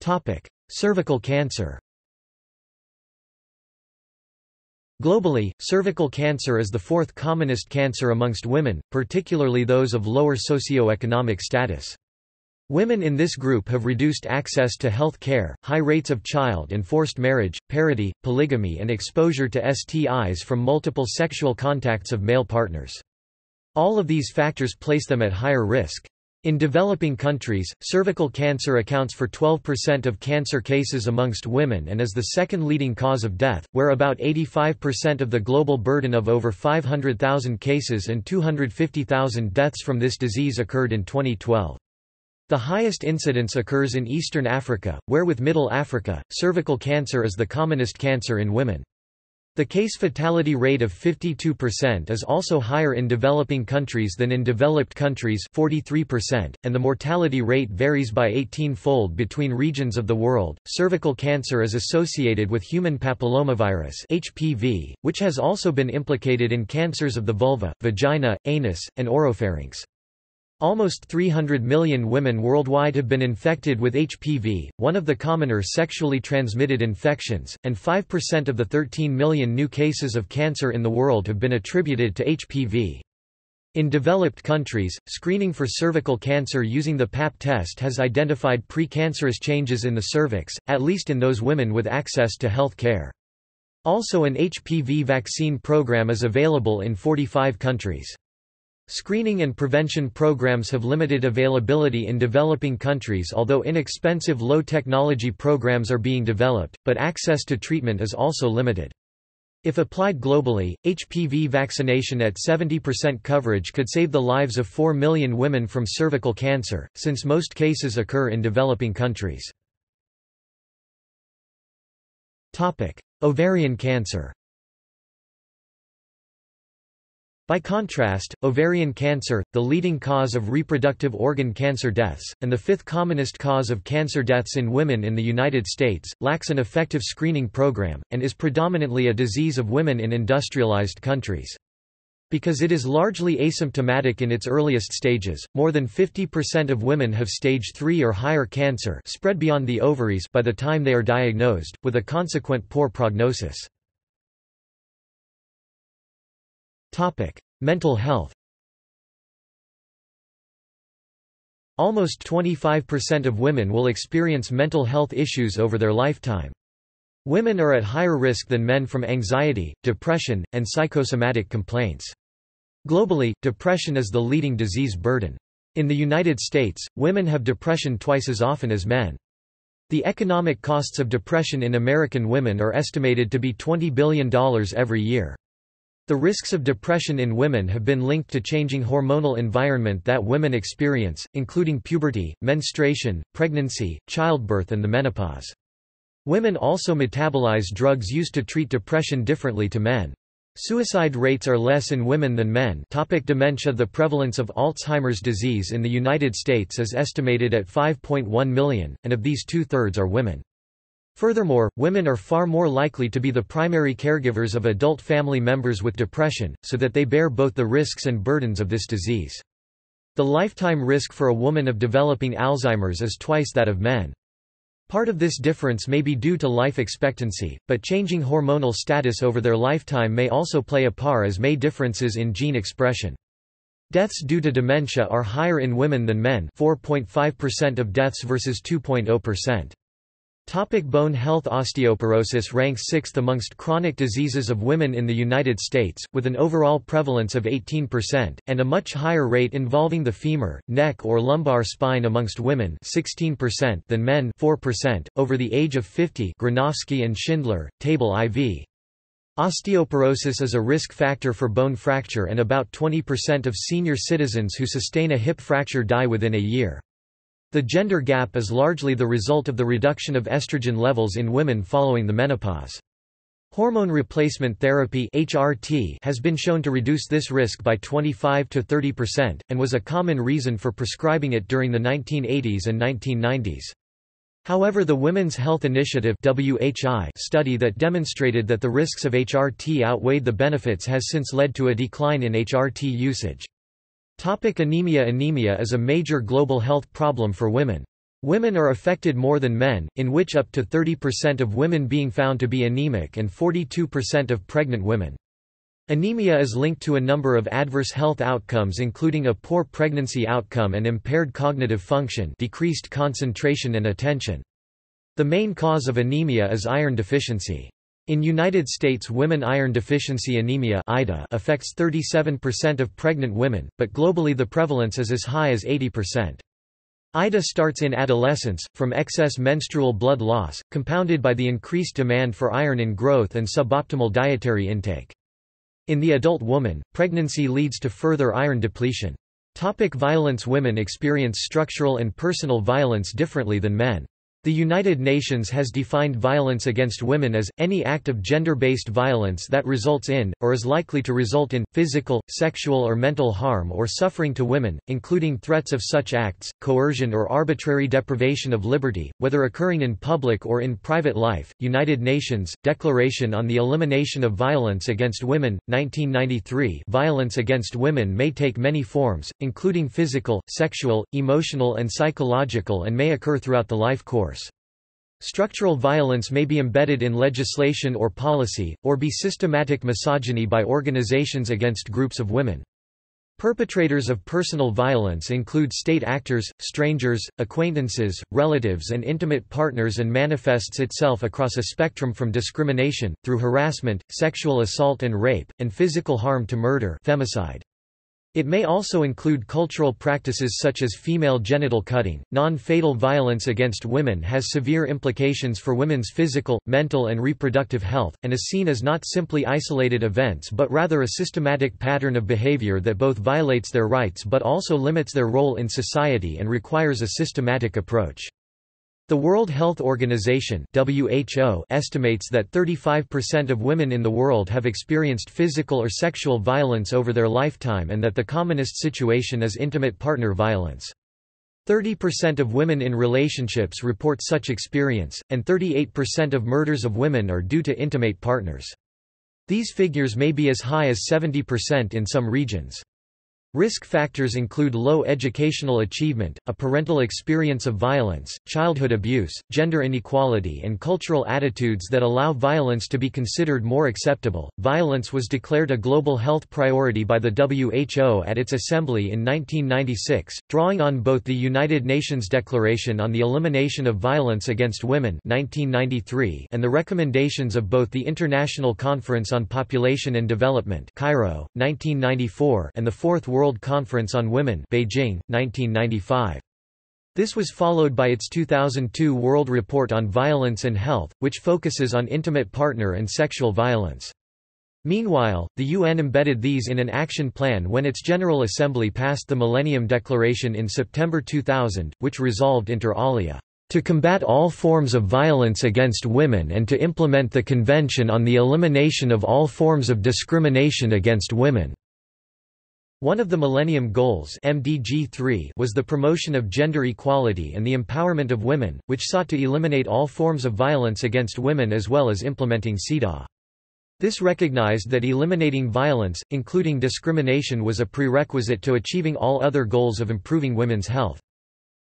Topic: Cervical cancer. Globally, cervical cancer is the fourth commonest cancer amongst women, particularly those of lower socioeconomic status. Women in this group have reduced access to health care, high rates of child and forced marriage, parity, polygamy, and exposure to S T Is from multiple sexual contacts of male partners. All of these factors place them at higher risk. In developing countries, cervical cancer accounts for twelve percent of cancer cases amongst women and is the second leading cause of death, where about eighty-five percent of the global burden of over five hundred thousand cases and two hundred fifty thousand deaths from this disease occurred in twenty twelve. The highest incidence occurs in Eastern Africa, where with Middle Africa, cervical cancer is the commonest cancer in women. The case fatality rate of fifty-two percent is also higher in developing countries than in developed countries forty-three percent, and the mortality rate varies by eighteen-fold between regions of the world. Cervical cancer is associated with human papillomavirus H P V, which has also been implicated in cancers of the vulva, vagina, anus, and oropharynx. Almost three hundred million women worldwide have been infected with H P V, one of the commoner sexually transmitted infections, and five percent of the thirteen million new cases of cancer in the world have been attributed to H P V. In developed countries, screening for cervical cancer using the Pap test has identified precancerous changes in the cervix, at least in those women with access to health care. Also, an H P V vaccine program is available in forty-five countries. Screening and prevention programs have limited availability in developing countries, although inexpensive low-technology programs are being developed, but access to treatment is also limited. If applied globally, H P V vaccination at seventy percent coverage could save the lives of four million women from cervical cancer, since most cases occur in developing countries. Topic: Ovarian cancer. By contrast, ovarian cancer, the leading cause of reproductive organ cancer deaths, and the fifth commonest cause of cancer deaths in women in the United States, lacks an effective screening program, and is predominantly a disease of women in industrialized countries. Because it is largely asymptomatic in its earliest stages, more than fifty percent of women have stage three or higher cancer spread beyond the ovaries by the time they are diagnosed, with a consequent poor prognosis. Topic: Mental health. Almost twenty-five percent of women will experience mental health issues over their lifetime. Women are at higher risk than men from anxiety, depression, and psychosomatic complaints. Globally, depression is the leading disease burden. In the United States, women have depression twice as often as men. The economic costs of depression in American women are estimated to be twenty billion dollars every year. The risks of depression in women have been linked to changing hormonal environment that women experience, including puberty, menstruation, pregnancy, childbirth, and the menopause. Women also metabolize drugs used to treat depression differently to men. Suicide rates are less in women than men. Topic: Dementia. The prevalence of Alzheimer's disease in the United States is estimated at five point one million, and of these two-thirds are women. Furthermore, women are far more likely to be the primary caregivers of adult family members with depression, so that they bear both the risks and burdens of this disease. The lifetime risk for a woman of developing Alzheimer's is twice that of men. Part of this difference may be due to life expectancy, but changing hormonal status over their lifetime may also play a part, as may differences in gene expression. Deaths due to dementia are higher in women than men, four point five percent of deaths versus two point zero percent. Topic: Bone health. Osteoporosis ranks sixth amongst chronic diseases of women in the United States, with an overall prevalence of eighteen percent, and a much higher rate involving the femur, neck or lumbar spine amongst women sixteen percent than men four percent, over the age of fifty. Granovsky and Schindler, Table four. Osteoporosis is a risk factor for bone fracture, and about twenty percent of senior citizens who sustain a hip fracture die within a year. The gender gap is largely the result of the reduction of estrogen levels in women following the menopause. Hormone replacement therapy (H R T) has been shown to reduce this risk by twenty-five to thirty percent, and was a common reason for prescribing it during the nineteen eighties and nineteen nineties. However, the Women's Health Initiative (W H I) study that demonstrated that the risks of H R T outweighed the benefits has since led to a decline in H R T usage. Topic: Anemia. Anemia is a major global health problem for women. Women are affected more than men, in which up to thirty percent of women being found to be anemic and forty-two percent of pregnant women. Anemia is linked to a number of adverse health outcomes, including a poor pregnancy outcome and impaired cognitive function, decreased concentration and attention. The main cause of anemia is iron deficiency. In United States, women iron deficiency anemia (I D A) affects thirty-seven percent of pregnant women, but globally the prevalence is as high as eighty percent. I D A starts in adolescence, from excess menstrual blood loss, compounded by the increased demand for iron in growth and suboptimal dietary intake. In the adult woman, pregnancy leads to further iron depletion. Topic: Violence. Women experience structural and personal violence differently than men. The United Nations has defined violence against women as, any act of gender-based violence that results in, or is likely to result in, physical, sexual or mental harm or suffering to women, including threats of such acts, coercion or arbitrary deprivation of liberty, whether occurring in public or in private life. United Nations Declaration on the Elimination of Violence Against Women, nineteen ninety-three. Violence against women may take many forms, including physical, sexual, emotional and psychological, and may occur throughout the life course. Structural violence may be embedded in legislation or policy, or be systematic misogyny by organizations against groups of women. Perpetrators of personal violence include state actors, strangers, acquaintances, relatives and intimate partners, and manifests itself across a spectrum from discrimination, through harassment, sexual assault and rape, and physical harm to murder, femicide. It may also include cultural practices such as female genital cutting. Non-fatal violence against women has severe implications for women's physical, mental, and reproductive health, and is seen as not simply isolated events but rather a systematic pattern of behavior that both violates their rights but also limits their role in society and requires a systematic approach. The World Health Organization (W H O) estimates that thirty-five percent of women in the world have experienced physical or sexual violence over their lifetime, and that the commonest situation is intimate partner violence. thirty percent of women in relationships report such experience, and thirty-eight percent of murders of women are due to intimate partners. These figures may be as high as seventy percent in some regions. Risk factors include low educational achievement, a parental experience of violence, childhood abuse, gender inequality, and cultural attitudes that allow violence to be considered more acceptable. Violence was declared a global health priority by the W H O at its assembly in nineteen ninety-six, drawing on both the United Nations Declaration on the Elimination of Violence Against Women nineteen ninety-three and the recommendations of both the International Conference on Population and Development (Cairo, nineteen ninety-four) and the Fourth World World Conference on Women, Beijing, nineteen ninety-five. This was followed by its two thousand two World Report on Violence and Health, which focuses on intimate partner and sexual violence. Meanwhile, the U N embedded these in an action plan when its General Assembly passed the Millennium Declaration in September two thousand, which resolved inter alia, "to combat all forms of violence against women and to implement the Convention on the Elimination of all Forms of Discrimination Against Women." One of the Millennium Goals (M D G three) was the promotion of gender equality and the empowerment of women, which sought to eliminate all forms of violence against women as well as implementing C E D A W. This recognized that eliminating violence, including discrimination, was a prerequisite to achieving all other goals of improving women's health.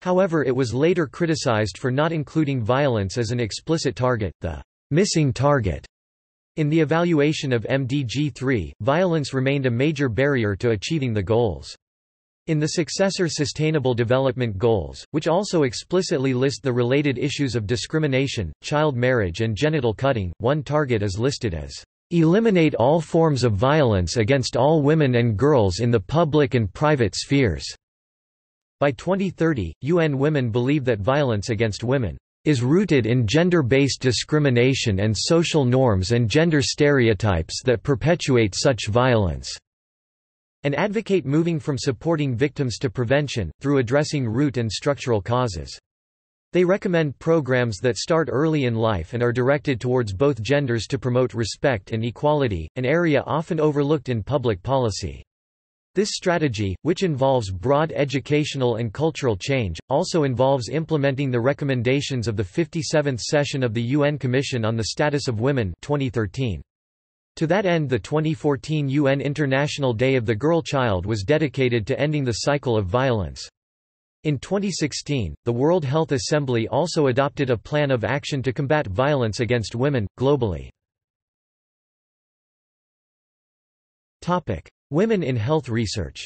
However, it was later criticized for not including violence as an explicit target, the missing target. In the evaluation of M D G three, violence remained a major barrier to achieving the goals. In the successor Sustainable Development Goals, which also explicitly list the related issues of discrimination, child marriage and genital cutting, one target is listed as, "...eliminate all forms of violence against all women and girls in the public and private spheres." By twenty thirty, U N Women believe that violence against women is rooted in gender-based discrimination and social norms and gender stereotypes that perpetuate such violence, and advocate moving from supporting victims to prevention, through addressing root and structural causes. They recommend programs that start early in life and are directed towards both genders to promote respect and equality, an area often overlooked in public policy. This strategy, which involves broad educational and cultural change, also involves implementing the recommendations of the fifty-seventh session of the U N Commission on the Status of Women twenty thirteen. To that end, the twenty fourteen U N International Day of the Girl Child was dedicated to ending the cycle of violence. In twenty sixteen, the World Health Assembly also adopted a plan of action to combat violence against women, globally. Women in health research.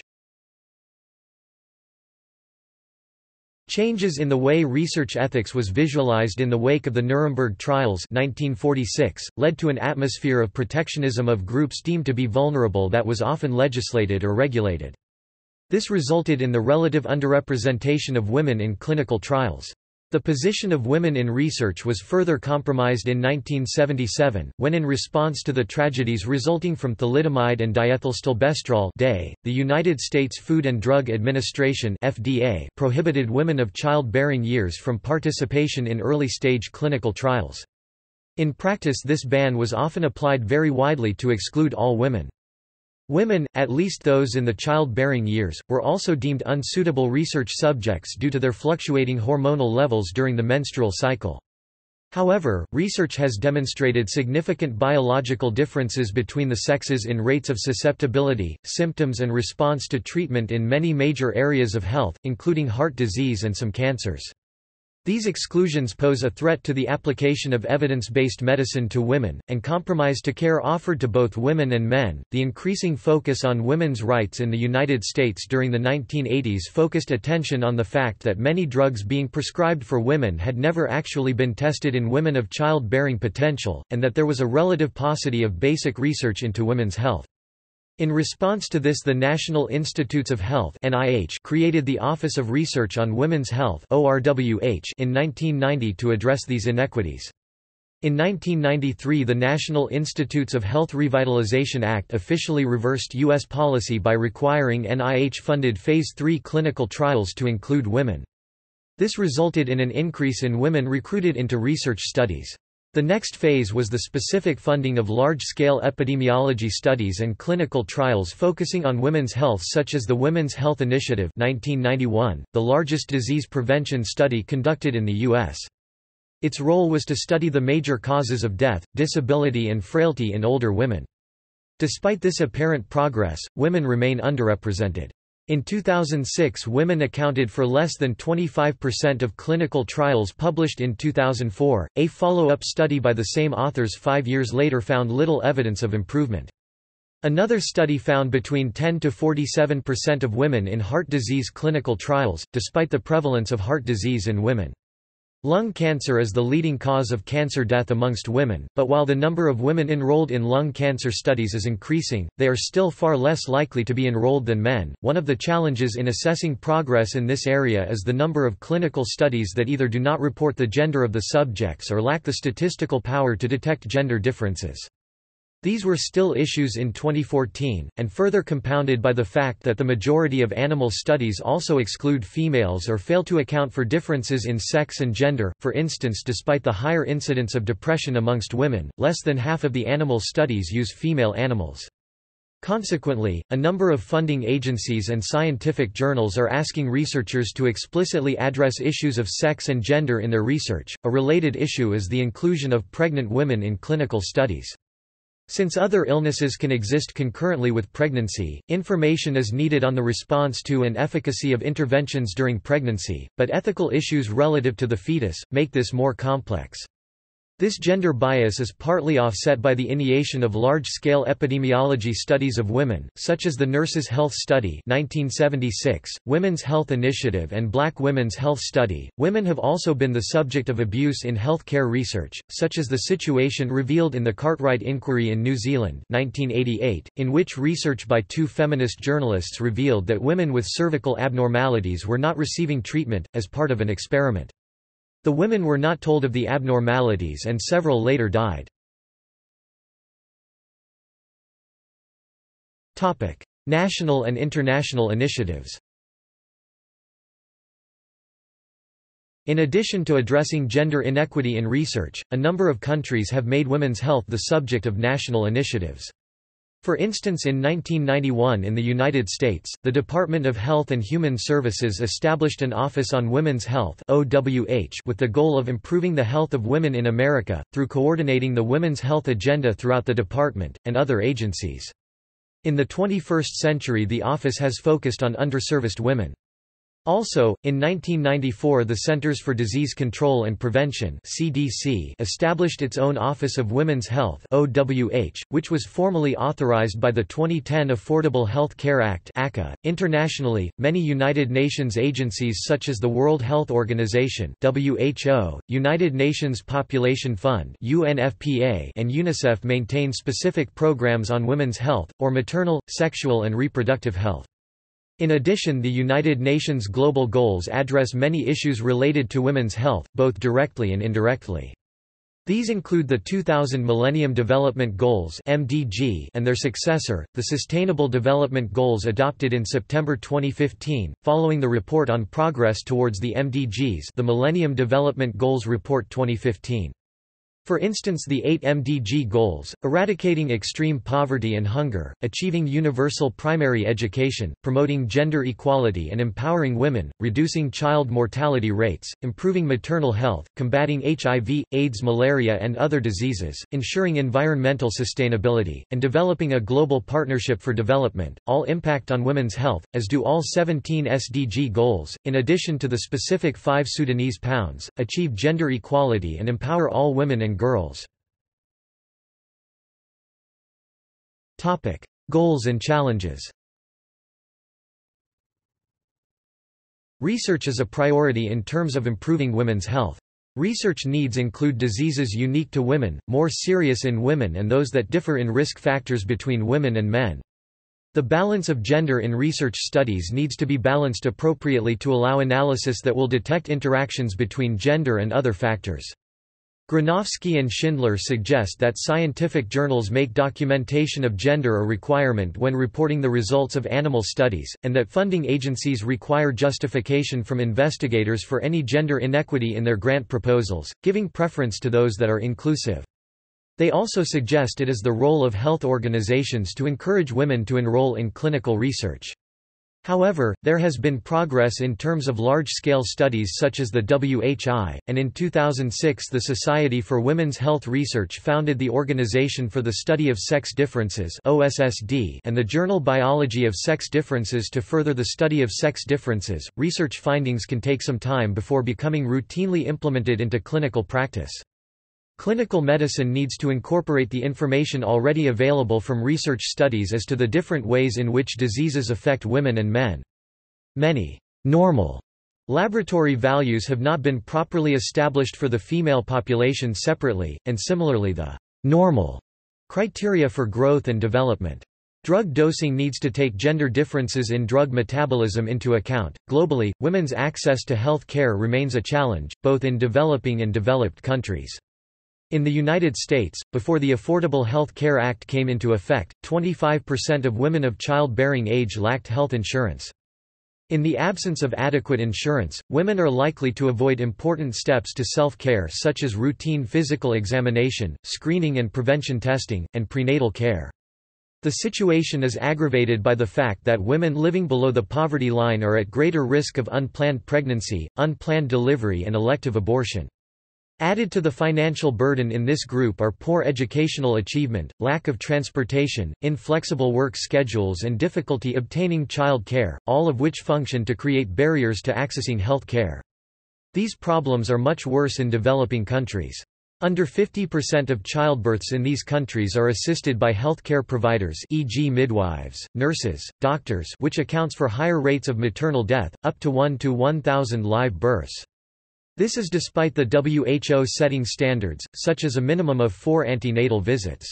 Changes in the way research ethics was visualized in the wake of the Nuremberg trials nineteen forty-six, led to an atmosphere of protectionism of groups deemed to be vulnerable that was often legislated or regulated. This resulted in the relative underrepresentation of women in clinical trials. The position of women in research was further compromised in nineteen seventy-seven, when in response to the tragedies resulting from thalidomide and diethylstilbestrol day, the United States Food and Drug Administration F D A prohibited women of childbearing years from participation in early-stage clinical trials. In practice, this ban was often applied very widely to exclude all women. Women, at least those in the childbearing years, were also deemed unsuitable research subjects due to their fluctuating hormonal levels during the menstrual cycle. However, research has demonstrated significant biological differences between the sexes in rates of susceptibility, symptoms and response to treatment in many major areas of health, including heart disease and some cancers. These exclusions pose a threat to the application of evidence-based medicine to women, and compromise to care offered to both women and men. The increasing focus on women's rights in the United States during the nineteen eighties focused attention on the fact that many drugs being prescribed for women had never actually been tested in women of childbearing potential, and that there was a relative paucity of basic research into women's health. In response to this, the National Institutes of Health (N I H) created the Office of Research on Women's Health (O R W H) in nineteen ninety to address these inequities. In nineteen ninety-three, the National Institutes of Health Revitalization Act officially reversed U S policy by requiring N I H-funded Phase three clinical trials to include women. This resulted in an increase in women recruited into research studies. The next phase was the specific funding of large-scale epidemiology studies and clinical trials focusing on women's health, such as the Women's Health Initiative nineteen ninety-one, the largest disease prevention study conducted in the U S. Its role was to study the major causes of death, disability and frailty in older women. Despite this apparent progress, women remain underrepresented. In two thousand six, women accounted for less than twenty-five percent of clinical trials published in two thousand four. A follow-up study by the same authors five years later found little evidence of improvement. Another study found between ten to forty-seven percent of women in heart disease clinical trials, despite the prevalence of heart disease in women. Lung cancer is the leading cause of cancer death amongst women, but while the number of women enrolled in lung cancer studies is increasing, they are still far less likely to be enrolled than men. One of the challenges in assessing progress in this area is the number of clinical studies that either do not report the gender of the subjects or lack the statistical power to detect gender differences. These were still issues in twenty fourteen, and further compounded by the fact that the majority of animal studies also exclude females or fail to account for differences in sex and gender. For instance, despite the higher incidence of depression amongst women, less than half of the animal studies use female animals. Consequently, a number of funding agencies and scientific journals are asking researchers to explicitly address issues of sex and gender in their research. A related issue is the inclusion of pregnant women in clinical studies. Since other illnesses can exist concurrently with pregnancy, information is needed on the response to and efficacy of interventions during pregnancy, but ethical issues relative to the fetus make this more complex. This gender bias is partly offset by the initiation of large-scale epidemiology studies of women, such as the Nurses' Health Study nineteen seventy-six, Women's Health Initiative and Black Women's Health Study. Women have also been the subject of abuse in healthcare research, such as the situation revealed in the Cartwright Inquiry in New Zealand nineteen eighty-eight, in which research by two feminist journalists revealed that women with cervical abnormalities were not receiving treatment, as part of an experiment. The women were not told of the abnormalities and several later died. Topic: National and international initiatives. In addition to addressing gender inequity in research, a number of countries have made women's health the subject of national initiatives. For instance, in nineteen ninety-one in the United States, the Department of Health and Human Services established an Office on Women's Health (O W H) with the goal of improving the health of women in America, through coordinating the women's health agenda throughout the department, and other agencies. In the twenty-first century the office has focused on underserviced women. Also, in nineteen ninety-four the Centers for Disease Control and Prevention (C D C) established its own Office of Women's Health (O W H), which was formally authorized by the twenty ten Affordable Health Care Act (A C A). Internationally, many United Nations agencies such as the World Health Organization (W H O), United Nations Population Fund (U N F P A), and UNICEF maintain specific programs on women's health, or maternal, sexual and reproductive health. In addition, the United Nations Global Goals address many issues related to women's health, both directly and indirectly. These include the two thousand Millennium Development Goals (M D G) and their successor, the Sustainable Development Goals adopted in September twenty fifteen, following the report on progress towards the M D Gs, the Millennium Development Goals Report twenty fifteen. For instance, the eight M D G goals, eradicating extreme poverty and hunger, achieving universal primary education, promoting gender equality and empowering women, reducing child mortality rates, improving maternal health, combating H I V, AIDS, malaria and other diseases, ensuring environmental sustainability, and developing a global partnership for development, all impact on women's health, as do all seventeen S D G goals, in addition to the specific five Sudanese pounds, achieve gender equality and empower all women and girls. Topic: Goals and challenges. Research is a priority in terms of improving women's health. Research needs include diseases unique to women, more serious in women and those that differ in risk factors between women and men. The balance of gender in research studies needs to be balanced appropriately to allow analysis that will detect interactions between gender and other factors. Granovsky and Schindler suggest that scientific journals make documentation of gender a requirement when reporting the results of animal studies, and that funding agencies require justification from investigators for any gender inequity in their grant proposals, giving preference to those that are inclusive. They also suggest it is the role of health organizations to encourage women to enroll in clinical research. However, there has been progress in terms of large-scale studies such as the W H I, and in two thousand six the Society for Women's Health Research founded the Organization for the Study of Sex Differences (O S S D) and the journal Biology of Sex Differences to further the study of sex differences. Research findings can take some time before becoming routinely implemented into clinical practice. Clinical medicine needs to incorporate the information already available from research studies as to the different ways in which diseases affect women and men. Many normal laboratory values have not been properly established for the female population separately, and similarly the normal criteria for growth and development. Drug dosing needs to take gender differences in drug metabolism into account. Globally, women's access to health care remains a challenge, both in developing and developed countries. In the United States, before the Affordable Health Care Act came into effect, twenty-five percent of women of childbearing age lacked health insurance. In the absence of adequate insurance, women are likely to avoid important steps to self-care such as routine physical examination, screening and prevention testing, and prenatal care. The situation is aggravated by the fact that women living below the poverty line are at greater risk of unplanned pregnancy, unplanned delivery and elective abortion. Added to the financial burden in this group are poor educational achievement, lack of transportation, inflexible work schedules and difficulty obtaining child care, all of which function to create barriers to accessing health care. These problems are much worse in developing countries. Under fifty percent of childbirths in these countries are assisted by healthcare providers, for example midwives, nurses, doctors, which accounts for higher rates of maternal death, up to one to one thousand live births. This is despite the W H O setting standards, such as a minimum of four antenatal visits.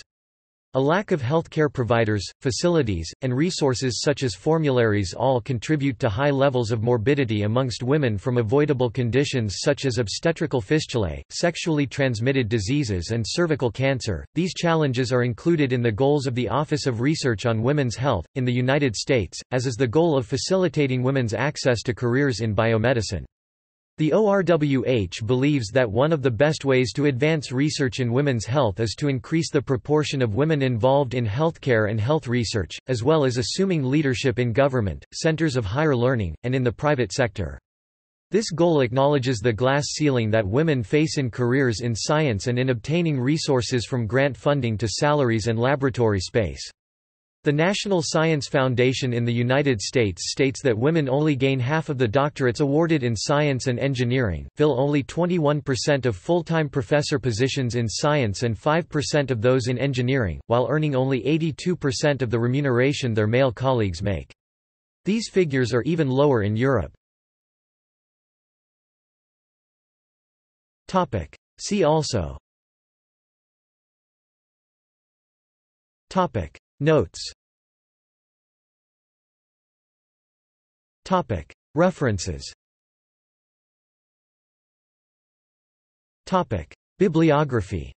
A lack of healthcare providers, facilities, and resources such as formularies all contribute to high levels of morbidity amongst women from avoidable conditions such as obstetrical fistulae, sexually transmitted diseases, and cervical cancer. These challenges are included in the goals of the Office of Research on Women's Health in the United States, as is the goal of facilitating women's access to careers in biomedicine. The O R W H believes that one of the best ways to advance research in women's health is to increase the proportion of women involved in healthcare and health research, as well as assuming leadership in government, centers of higher learning, and in the private sector. This goal acknowledges the glass ceiling that women face in careers in science and in obtaining resources from grant funding to salaries and laboratory space. The National Science Foundation in the United States states that women only gain half of the doctorates awarded in science and engineering, fill only twenty-one percent of full-time professor positions in science and five percent of those in engineering, while earning only eighty-two percent of the remuneration their male colleagues make. These figures are even lower in Europe. Topic. See also. Topic. Notes. Topic. References. Topic. Bibliography.